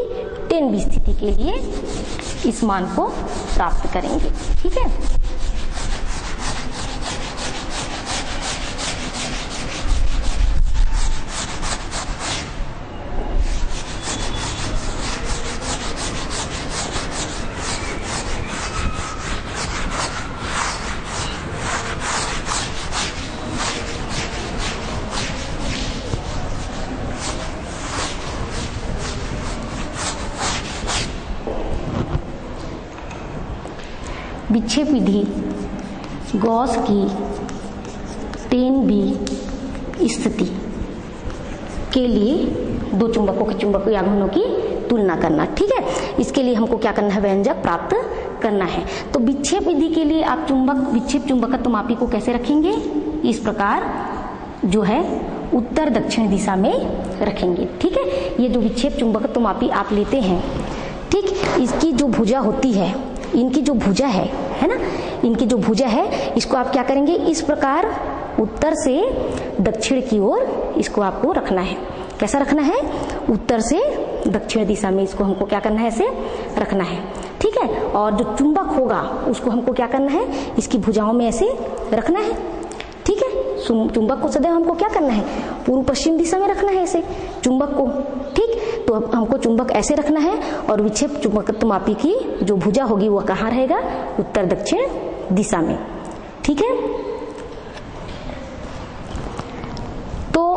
टेन बी स्थिति के लिए इस मान को प्राप्त करेंगे, ठीक है। विक्षेप विधि गॉस की टेन बी स्थिति के लिए दो चुंबकों के चुंबकीय आघूर्णों की तुलना करना, ठीक है। इसके लिए हमको क्या करना है, व्यंजक प्राप्त करना है। तो विक्षेप विधि के लिए आप चुंबक विक्षेप चुंबकत्व मापी को कैसे रखेंगे, इस प्रकार जो है उत्तर दक्षिण दिशा में रखेंगे, ठीक है। ये जो विक्षेप चुंबकत्व मापी आप लेते हैं, ठीक, इसकी जो भुजा होती है, इनकी जो भुजा है, है ना, इनकी जो भुजा है इसको आप क्या करेंगे, इस प्रकार उत्तर से दक्षिण की ओर इसको आपको रखना है। कैसा रखना है, उत्तर से दक्षिण दिशा में इसको हमको क्या करना है, ऐसे रखना है, ठीक है। और जो चुंबक होगा उसको हमको क्या करना है, इसकी भुजाओं में ऐसे रखना है, ठीक है। चुंबक को सदैव हमको क्या करना है, पूर्व पश्चिम दिशा में रखना है ऐसे चुंबक को, ठीक। तो हमको चुंबक ऐसे रखना है और विक्षेप चुंबकत्व मापी की जो भुजा होगी वह कहाँ रहेगा, उत्तर दक्षिण दिशा में, ठीक है। तो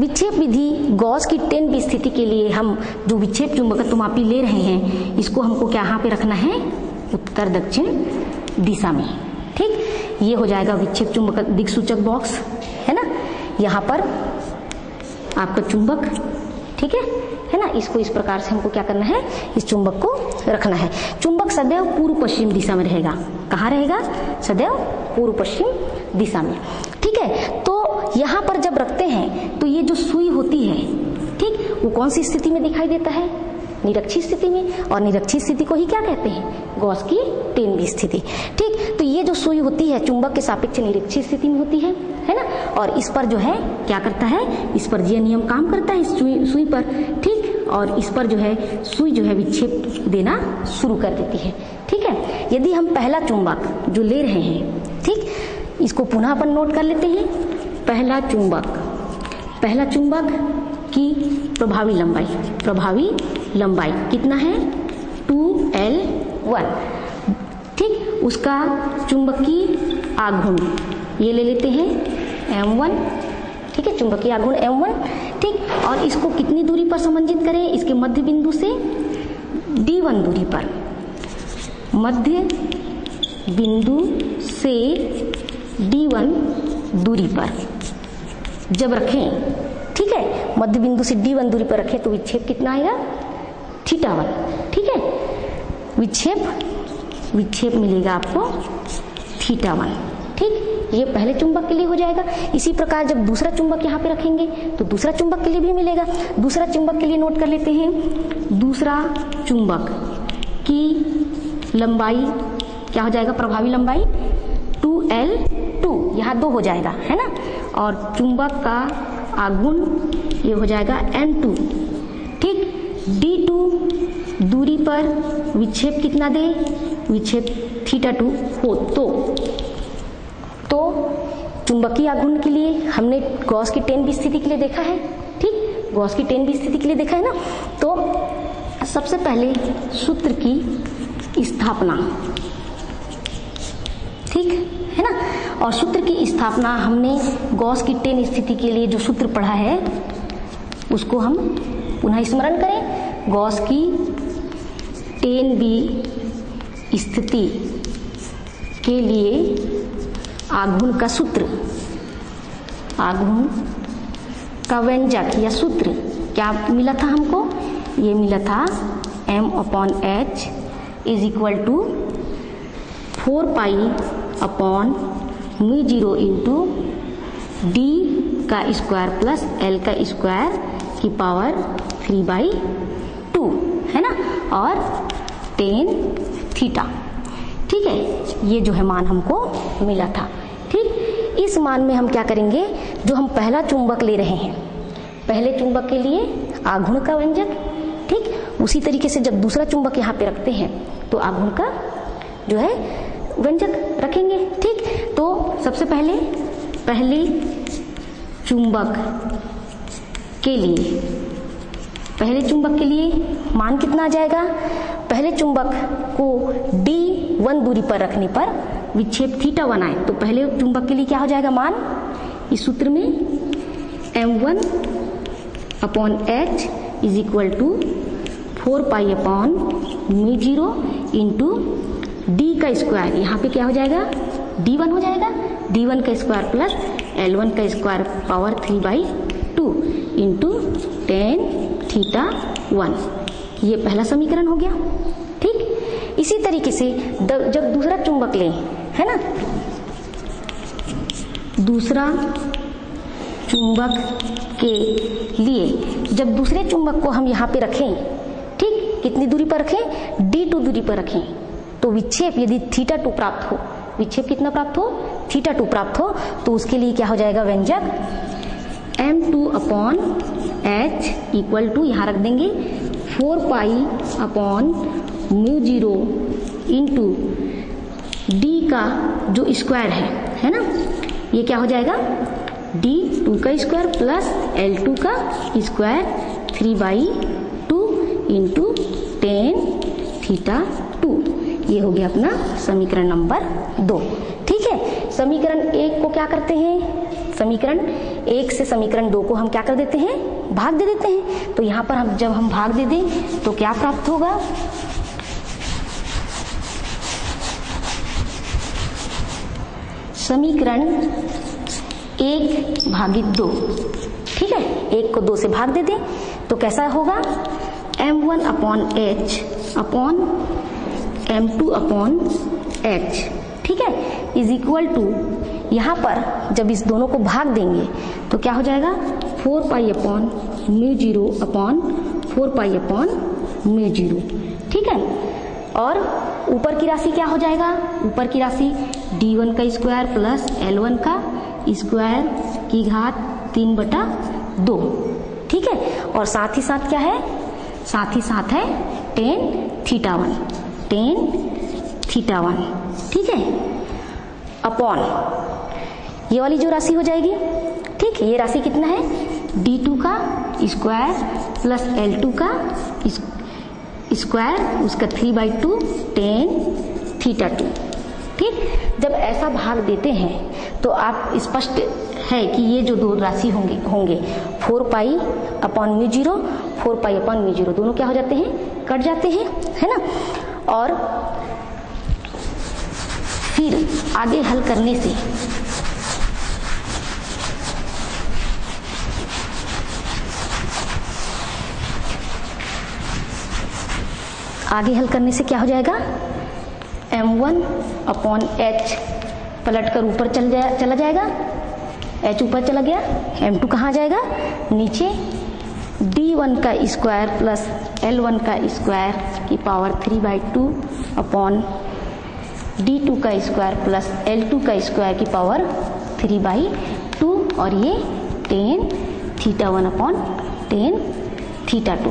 विक्षेप विधि गॉस की टेन बी स्थिति के लिए हम जो विक्षेप चुंबकत्व मापी ले रहे हैं इसको हमको क्या यहाँ पे रखना है, उत्तर दक्षिण दिशा में, ठीक। ये हो जाएगा विक्षेप चुंबक दिक्सूचक बॉक्स, है ना। यहाँ पर आपका चुंबक, ठीक है है ना। इसको इस प्रकार से हमको क्या करना है, इस चुंबक को रखना है। चुंबक सदैव पूर्व पश्चिम दिशा में रहेगा। कहाँ रहेगा? सदैव पूर्व पश्चिम दिशा में, ठीक है। तो यहाँ पर जब रखते हैं तो ये जो सुई होती है, ठीक, वो कौन सी स्थिति में दिखाई देता है? निरक्षी स्थिति में। और निरक्षी स्थिति को ही क्या कहते हैं? गॉस की टेनवी स्थिति, ठीक। तो ये जो सुई होती है चुंबक के सापेक्ष निरक्षी स्थिति में होती है, है ना। और इस पर जो है क्या करता है, इस पर यह नियम काम करता है, इस सुई, सुई पर, ठीक। और इस पर जो है सुई जो है विक्षेप देना शुरू कर देती है, ठीक है। यदि हम पहला चुंबक जो ले रहे हैं, ठीक, इसको पुनः अपन नोट कर लेते हैं। पहला चुंबक, पहला चुंबक की प्रभावी लंबाई, प्रभावी लंबाई कितना है? टू एल वन, ठीक। उसका चुंबकीय आघूर्ण ये ले लेते हैं एम वन, ठीक है, चुंबकीय आघूर्ण एम वन, ठीक। और इसको कितनी दूरी पर समंजित करें? इसके मध्य बिंदु से डी वन दूरी पर, मध्य बिंदु से डी वन दूरी पर जब रखें, ठीक है, मध्य बिंदु से डी वन दूरी पर रखें तो विक्षेप कितना आएगा? थीटा वन, ठीक है। विक्षेप विक्षेप मिलेगा आपको थीटा वन, ठीक। ये पहले चुंबक के लिए हो जाएगा। इसी प्रकार जब दूसरा चुंबक यहाँ पे रखेंगे तो दूसरा चुंबक के लिए भी मिलेगा। दूसरा चुंबक के लिए नोट कर लेते हैं। दूसरा चुंबक की लंबाई क्या हो जाएगा? प्रभावी लंबाई टू एल टू, यहाँ दो हो जाएगा, है ना। और चुंबक का आघूर्ण ये हो जाएगा एन टू, ठीक। डी टू दूरी पर विक्षेप कितना दे? विक्षेप थीटा टू हो तो तो चुंबकीय आघूर्ण के लिए हमने गॉस की टेन की स्थिति के लिए देखा है, ठीक, गॉस की टेन की स्थिति के लिए देखा है ना। तो सबसे पहले सूत्र की स्थापना, ठीक है ना। और सूत्र की स्थापना हमने गॉस की टेन स्थिति के लिए जो सूत्र पढ़ा है उसको हम पुनः स्मरण करें। गॉस की टेन बी स्थिति के लिए आघूर्ण का सूत्र, आघूर्ण का व्यंजक या सूत्र क्या मिला था हमको? ये मिला था M upon H is equal to four pi upon mu zero into D का स्क्वायर प्लस एल का स्क्वायर की पावर थ्री बाई टू, है ना, और टेन थीटा, ठीक है। ये जो है मान हमको मिला था, ठीक। इस मान में हम क्या करेंगे, जो हम पहला चुंबक ले रहे हैं, पहले चुंबक के लिए आघूर्ण का व्यंजक, ठीक, उसी तरीके से जब दूसरा चुंबक यहाँ पे रखते हैं तो आघूर्ण का जो है व्यंजक रखेंगे, ठीक। तो सबसे पहले पहले चुंबक के लिए पहले चुंबक के लिए मान कितना आ जाएगा? पहले चुंबक को डी वन दूरी पर रखने पर विक्षेप थीटा वन आए तो पहले चुंबक के लिए क्या हो जाएगा मान? इस सूत्र में M one upon H is equal to four pi upon mu zero into D का स्क्वायर, यहाँ पे क्या हो जाएगा? डी वन हो जाएगा, डी वन का स्क्वायर प्लस एल वन का square power three by two into ten theta one, ये पहला समीकरण हो गया, ठीक। इसी तरीके से जब दूसरा चुंबक लें, है ना, दूसरा चुंबक के लिए जब दूसरे चुंबक को हम यहाँ पे रखें, ठीक, कितनी दूरी पर रखें? डी टू दूरी पर रखें तो विक्षेप यदि थीटा टू प्राप्त हो, विक्षेप कितना प्राप्त हो? थीटा टू प्राप्त हो तो उसके लिए क्या हो जाएगा व्यंजक? M two upon H equal to यहाँ रख देंगे four pi upon mu zero into D का जो स्क्वायर है, है ना, ये क्या हो जाएगा? डी टू का स्क्वायर प्लस एल टू का square three by two into ten theta two, ये हो गया अपना समीकरण नंबर दो, ठीक है। समीकरण एक को क्या करते हैं? समीकरण एक से समीकरण दो को हम क्या कर देते हैं? भाग दे देते हैं। तो यहाँ पर हम जब हम भाग दे दें तो क्या प्राप्त होगा? समीकरण एक भागित दो ठीक है, एक को दो से भाग दे दें तो कैसा होगा, M one upon H upon M two upon H, ठीक है, इज इक्वल टू, यहाँ पर जब इस दोनों को भाग देंगे तो क्या हो जाएगा, four pi upon mu zero upon four pi upon mu zero, ठीक है। और ऊपर की राशि क्या हो जाएगा, ऊपर की राशि डी वन का स्क्वायर प्लस एल वन का स्क्वायर की घात तीन बटा दो, ठीक है। और साथ ही साथ क्या है, साथ ही साथ है tan theta one, tan theta one, ठीक है, अपॉन ये वाली जो राशि हो जाएगी, ठीक है, ये राशि कितना है, डी टू का स्क्वायर प्लस एल टू का स्क्वायर उसका three by two tan theta two, ठीक। जब ऐसा भाग देते हैं तो आप स्पष्ट है कि ये जो दो राशि होंगे होंगे four pi upon mu zero, four pi upon mu zero, दोनों क्या हो जाते हैं, कट जाते हैं, है ना। और फिर आगे हल करने से आगे हल करने से क्या हो जाएगा, एम वन अपॉन एच पलट कर ऊपर चल जा, चला जाएगा, एच ऊपर चला गया, एम टू कहाँ जाएगा, नीचे, डी वन का स्क्वायर प्लस एल वन का स्क्वायर की power three by two upon D two का स्क्वायर प्लस एल टू का स्क्वायर की पावर थ्री बाई टू, और ये tan theta one upon ten theta two,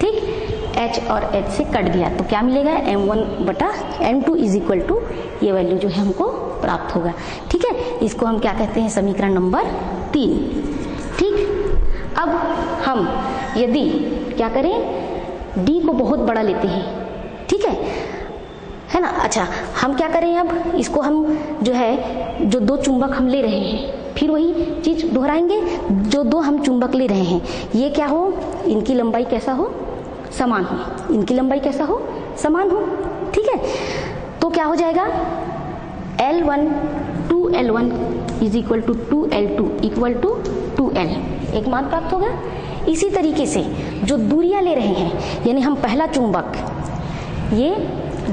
ठीक। एच और एच से कट गया तो क्या मिलेगा, एम वन बटा M two is equal to ये वैल्यू जो है हमको प्राप्त होगा, ठीक है। इसको हम क्या कहते हैं, समीकरण नंबर तीन, ठीक। अब हम यदि क्या करें, डी को बहुत बड़ा लेते हैं, ठीक है, है ना। अच्छा, हम क्या करें, अब इसको हम जो है जो दो चुंबक हम ले रहे हैं, फिर वही चीज दोहराएंगे, जो दो हम चुंबक ले रहे हैं, ये क्या हो, इनकी लंबाई कैसा हो, समान हो, इनकी लंबाई कैसा हो, समान हो, ठीक है। तो क्या हो जाएगा, L one two L one is equal to two L two equal to two two, L मान प्राप्त होगा। इसी तरीके से जो दूरियां ले रहे हैं, यानी हम पहला चुंबक, ये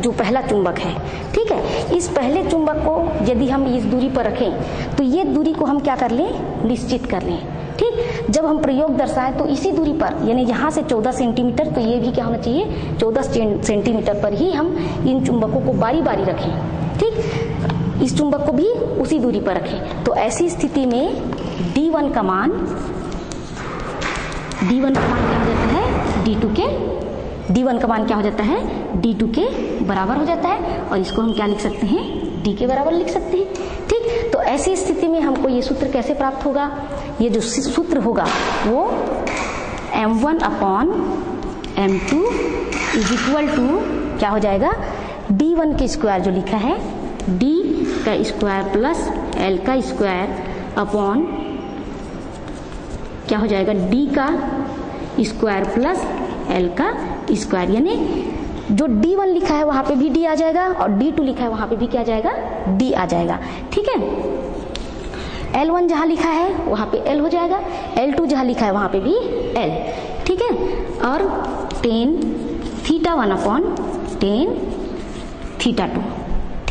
जो पहला चुंबक है, ठीक है, इस पहले चुंबक को यदि हम इस दूरी पर रखें तो ये दूरी को हम क्या कर लें, निश्चित कर लें, ठीक। जब हम प्रयोग दर्शाएं तो इसी दूरी पर, यानी यहाँ से चौदह सेंटीमीटर, तो ये भी क्या होना चाहिए, चौदह सेंटीमीटर पर ही हम इन चुंबकों को बारी बारी रखें, ठीक। इस चुंबक को भी उसी दूरी पर रखें, तो ऐसी स्थिति में डी वन का मान डी वन का मान क्या हो जाता है, डी टू के डी वन का मान क्या हो जाता है, डी टू के बराबर हो जाता है, और इसको हम क्या लिख सकते हैं, डी के बराबर लिख सकते हैं, ठीक। तो ऐसी स्थिति में हमको ये सूत्र कैसे प्राप्त होगा, ये जो सूत्र होगा वो M one upon M two is equal to क्या हो जाएगा, डी वन के स्क्वायर जो लिखा है, डी का स्क्वायर प्लस एल का स्क्वायर अपॉन क्या हो जाएगा, डी का स्क्वायर प्लस एल का स्क्वायर, यानी जो डी वन लिखा है वहां पे भी डी आ जाएगा, और डी टू लिखा है वहां पे भी क्या आ जाएगा, डी आ जाएगा, ठीक है। एल वन जहां लिखा है वहां पे एल हो जाएगा, एल टू जहां लिखा है वहां पे भी एल, ठीक है। और tan theta one upon ten theta two,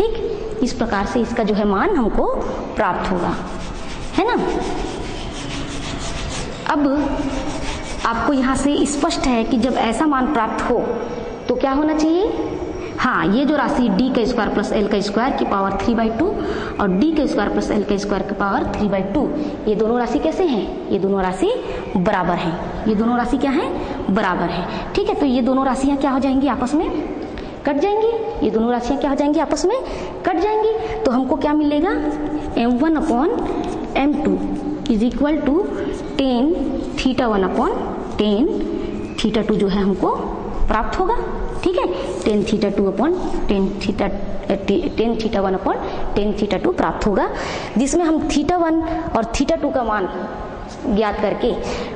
ठीक। इस प्रकार से इसका जो है मान हमको प्राप्त होगा, है ना। अब आपको यहाँ से स्पष्ट है कि जब ऐसा मान प्राप्त हो तो क्या होना चाहिए, हाँ, ये जो राशि d का स्क्वायर प्लस एल का स्क्वायर की पावर थ्री बाई टू और d का स्क्वायर प्लस एल का स्क्वायर की पावर थ्री बाई टू, ये दोनों राशि कैसे हैं, ये दोनों राशि बराबर हैं, ये दोनों राशि क्या हैं, बराबर हैं, ठीक है। तो ये दोनों राशियाँ क्या हो जाएंगी, आपस में कट जाएंगी, ये दोनों राशियाँ क्या हो जाएंगी, आपस में कट जाएंगी, तो हमको क्या मिलेगा, M one upon M two is equal to tan theta one upon ten theta two जो है हमको प्राप्त होगा, ठीक है। Tan theta two upon ten theta tan theta one upon ten theta two प्राप्त होगा, जिसमें हम थीटा वन और थीटा टू का मान ज्ञात करके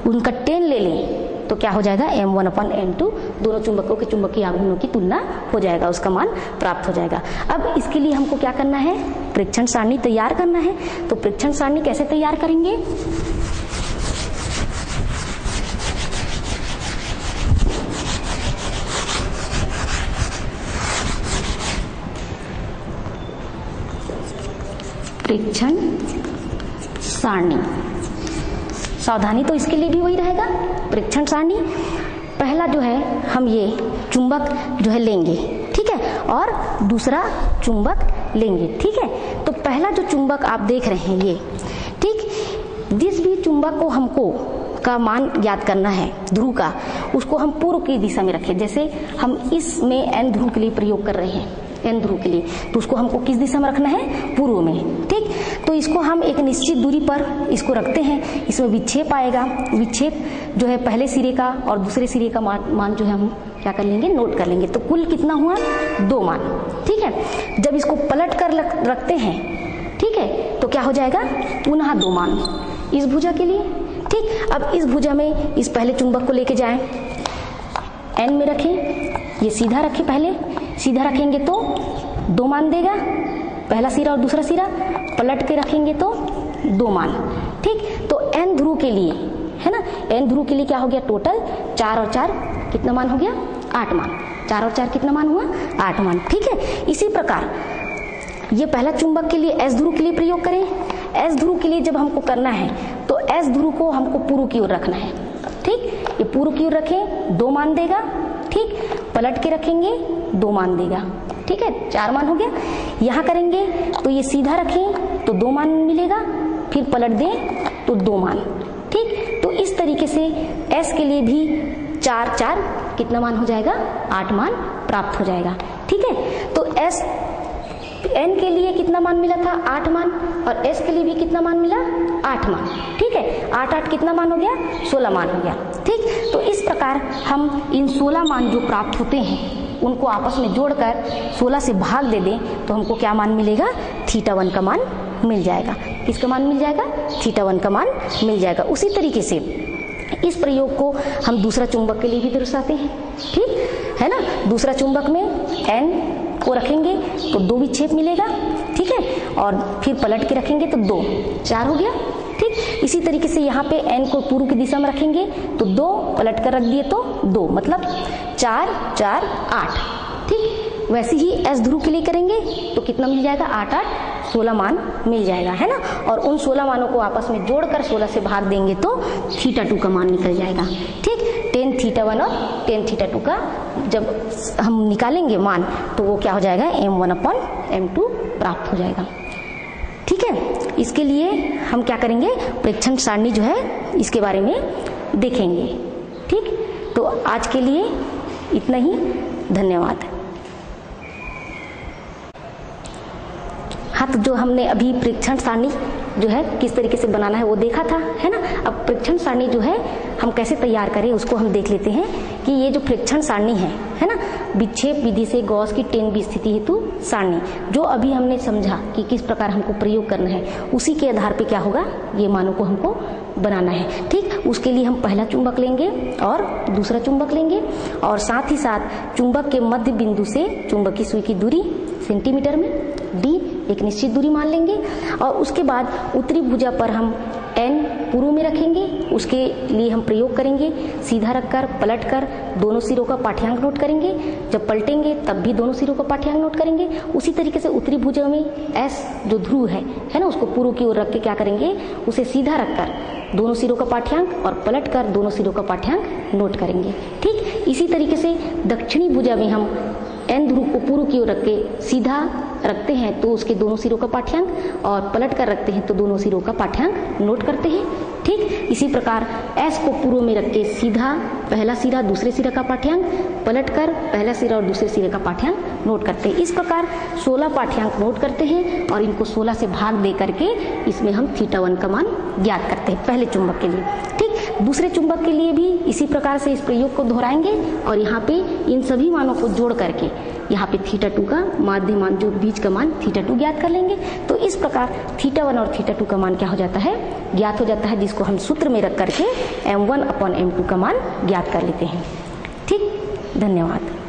उनका टेन ले लें तो क्या हो जाएगा, M one upon M two दोनों चुंबकों के चुंबकीय आघूर्णों की तुलना हो जाएगा, उसका मान प्राप्त हो जाएगा। अब इसके लिए हमको क्या करना है, प्रेक्षण सारणी तैयार करना है। तो प्रेक्षण सारणी कैसे तैयार करेंगे, प्रेक्षण सारणी। सावधानी तो इसके लिए भी वही रहेगा, प्रेक्षण सारणी। पहला जो है हम ये चुंबक जो है लेंगे, ठीक है, और दूसरा चुंबक लेंगे, ठीक है। तो पहला जो चुंबक आप देख रहे हैं ये, ठीक, जिस भी चुंबक को हमको का मान ज्ञात करना है ध्रुव का, उसको हम पूर्व की दिशा में रखें। जैसे हम इसमें एन ध्रुव के लिए प्रयोग कर रहे हैं, एन ध्रुव के लिए, तो उसको हमको किस दिशा में रखना है, पूर्व में, ठीक। तो इसको हम एक निश्चित दूरी पर इसको रखते हैं, इसमें विक्षेप आएगा। विक्षेप जो है पहले सिरे का और दूसरे सिरे का मान, मान जो है हम क्या कर लेंगे, नोट कर लेंगे। तो कुल कितना हुआ, दो मान, ठीक है। जब इसको पलट कर रखते हैं, ठीक है, तो क्या हो जाएगा, पुनः दो मान इस भुजा के लिए, ठीक। अब इस भुजा में इस पहले चुंबक को लेके जाएं, एन में रखें, ये सीधा रखें, पहले सीधा रखेंगे तो दो मान देगा पहला सिरा और दूसरा सिरा, पलट के रखेंगे तो दो मान, ठीक। तो एन ध्रुव के लिए है ना, एन ध्रुव के लिए क्या हो गया, टोटल चार और चार कितना मान हो गया, आठ मान। चार और चार कितना मान हुआ, आठ मान, ठीक है। इसी प्रकार ये पहला चुंबक के लिए एस ध्रुव के लिए प्रयोग करें। एस ध्रुव के लिए जब हमको करना है तो एस ध्रुव को हमको पूर्व की ओर रखना है, ठीक। ये पूर्व की ओर रखें, दो मान देगा, ठीक, पलट के रखेंगे दो मान देगा, ठीक है, चार मान हो गया। यहाँ करेंगे तो ये सीधा रखें तो दो मान मिलेगा, फिर पलट दें तो दो मान, ठीक। तो इस तरीके से एस के लिए भी चार चार कितना मान हो जाएगा, आठ मान प्राप्त हो जाएगा, ठीक है। तो एस एन के लिए कितना मान मिला था, आठ मान, और एस के लिए भी कितना मान मिला, आठ मान, ठीक है। आठ आठ कितना मान हो गया, सोलह मान हो गया, ठीक। तो इस प्रकार हम इन सोलह मान जो प्राप्त होते हैं उनको आपस में जोड़कर सोलह से भाग दे दें तो हमको क्या मान मिलेगा, थीटा वन का मान मिल जाएगा। इसका मान मिल जाएगा, थीटा वन का मान मिल जाएगा। उसी तरीके से इस प्रयोग को हम दूसरा चुंबक के लिए भी दर्शाते हैं, ठीक है ना। दूसरा चुंबक में एन को रखेंगे तो दो विक्षेप मिलेगा, ठीक है, और फिर पलट के रखेंगे तो दो, चार हो गया, ठीक। इसी तरीके से यहाँ पे एन को पूर्व की दिशा में रखेंगे तो दो, पलट कर रख दिए तो दो, मतलब चार चार आठ, ठीक। वैसे ही एस ध्रुव के लिए करेंगे तो कितना मिल जाएगा, आठ आठ सोलह मान मिल जाएगा, है ना। और उन सोलह मानों को आपस में जोड़कर सोलह से भाग देंगे तो थीटा टू का मान निकल जाएगा, ठीक। टेन थीटा वन और टेन थीटा टू का जब हम निकालेंगे मान तो वो क्या हो जाएगा, M one upon M two प्राप्त हो जाएगा, ठीक है। इसके लिए हम क्या करेंगे, प्रेक्षण सारणी जो है इसके बारे में देखेंगे, ठीक। तो आज के लिए इतना ही, धन्यवाद। हाँ, तो जो हमने अभी प्रेक्षण सारणी जो है किस तरीके से बनाना है वो देखा था, है ना। अब प्रेक्षण सारणी जो है हम कैसे तैयार करें उसको हम देख लेते हैं कि ये जो प्रेक्षण सारणी है, है ना, विक्षेप विधि से गॉस की टेन बी स्थिति हेतु सारणी, जो अभी हमने समझा कि किस प्रकार हमको प्रयोग करना है, उसी के आधार पे क्या होगा, ये मानों को हमको बनाना है, ठीक। उसके लिए हम पहला चुंबक लेंगे और दूसरा चुंबक लेंगे, और साथ ही साथ चुंबक के मध्य बिंदु से चुंबक की सुई की दूरी सेंटीमीटर में डी एक निश्चित दूरी मान लेंगे, और उसके बाद उत्तरी भुजा पर हम एन पूर्व में रखेंगे, उसके लिए हम प्रयोग करेंगे। सीधा रखकर पलट कर दोनों सिरों का पाठ्यांक नोट करेंगे, जब पलटेंगे तब भी दोनों सिरों का पाठ्यांक नोट करेंगे। उसी तरीके से उत्तरी भुजा में एस जो ध्रुव है, है ना, उसको पूर्व की ओर रख के क्या करेंगे, उसे सीधा रखकर दोनों सिरों का पाठ्यांक और पलट कर दोनों सिरों का पाठ्यांक नोट करेंगे, ठीक। इसी तरीके से दक्षिणी भुजा में हम एन ध्रुव को पूर्व की ओर रख के सीधा रखते हैं तो उसके दोनों सिरों का पाठ्यांक, और पलट कर रखते हैं तो दोनों सिरों का पाठ्यांक नोट करते हैं, ठीक। इसी प्रकार एस को पूर्व में रख के सीधा पहला सिरा दूसरे सिरे का पाठ्यांक, पलट कर पहला सिरा और दूसरे सिरे का पाठ्यांक नोट करते हैं। इस प्रकार सोलह पाठ्यांक नोट करते हैं और इनको सोलह से भाग दे करके इसमें हम थीटा वन का मान ज्ञात करते हैं पहले चुंबक के लिए, ठीक। दूसरे चुंबक के लिए भी इसी प्रकार से इस प्रयोग को दोहराएंगे, और यहाँ पे इन सभी मानों को जोड़ करके यहाँ पे थीटा टू का माध्य मान जो बीच का मान थीटा टू ज्ञात कर लेंगे। तो इस प्रकार थीटा वन और थीटा टू का मान क्या हो जाता है, ज्ञात हो जाता है, जिसको हम सूत्र में रख करके M one upon M two का मान ज्ञात कर लेते हैं, ठीक। धन्यवाद।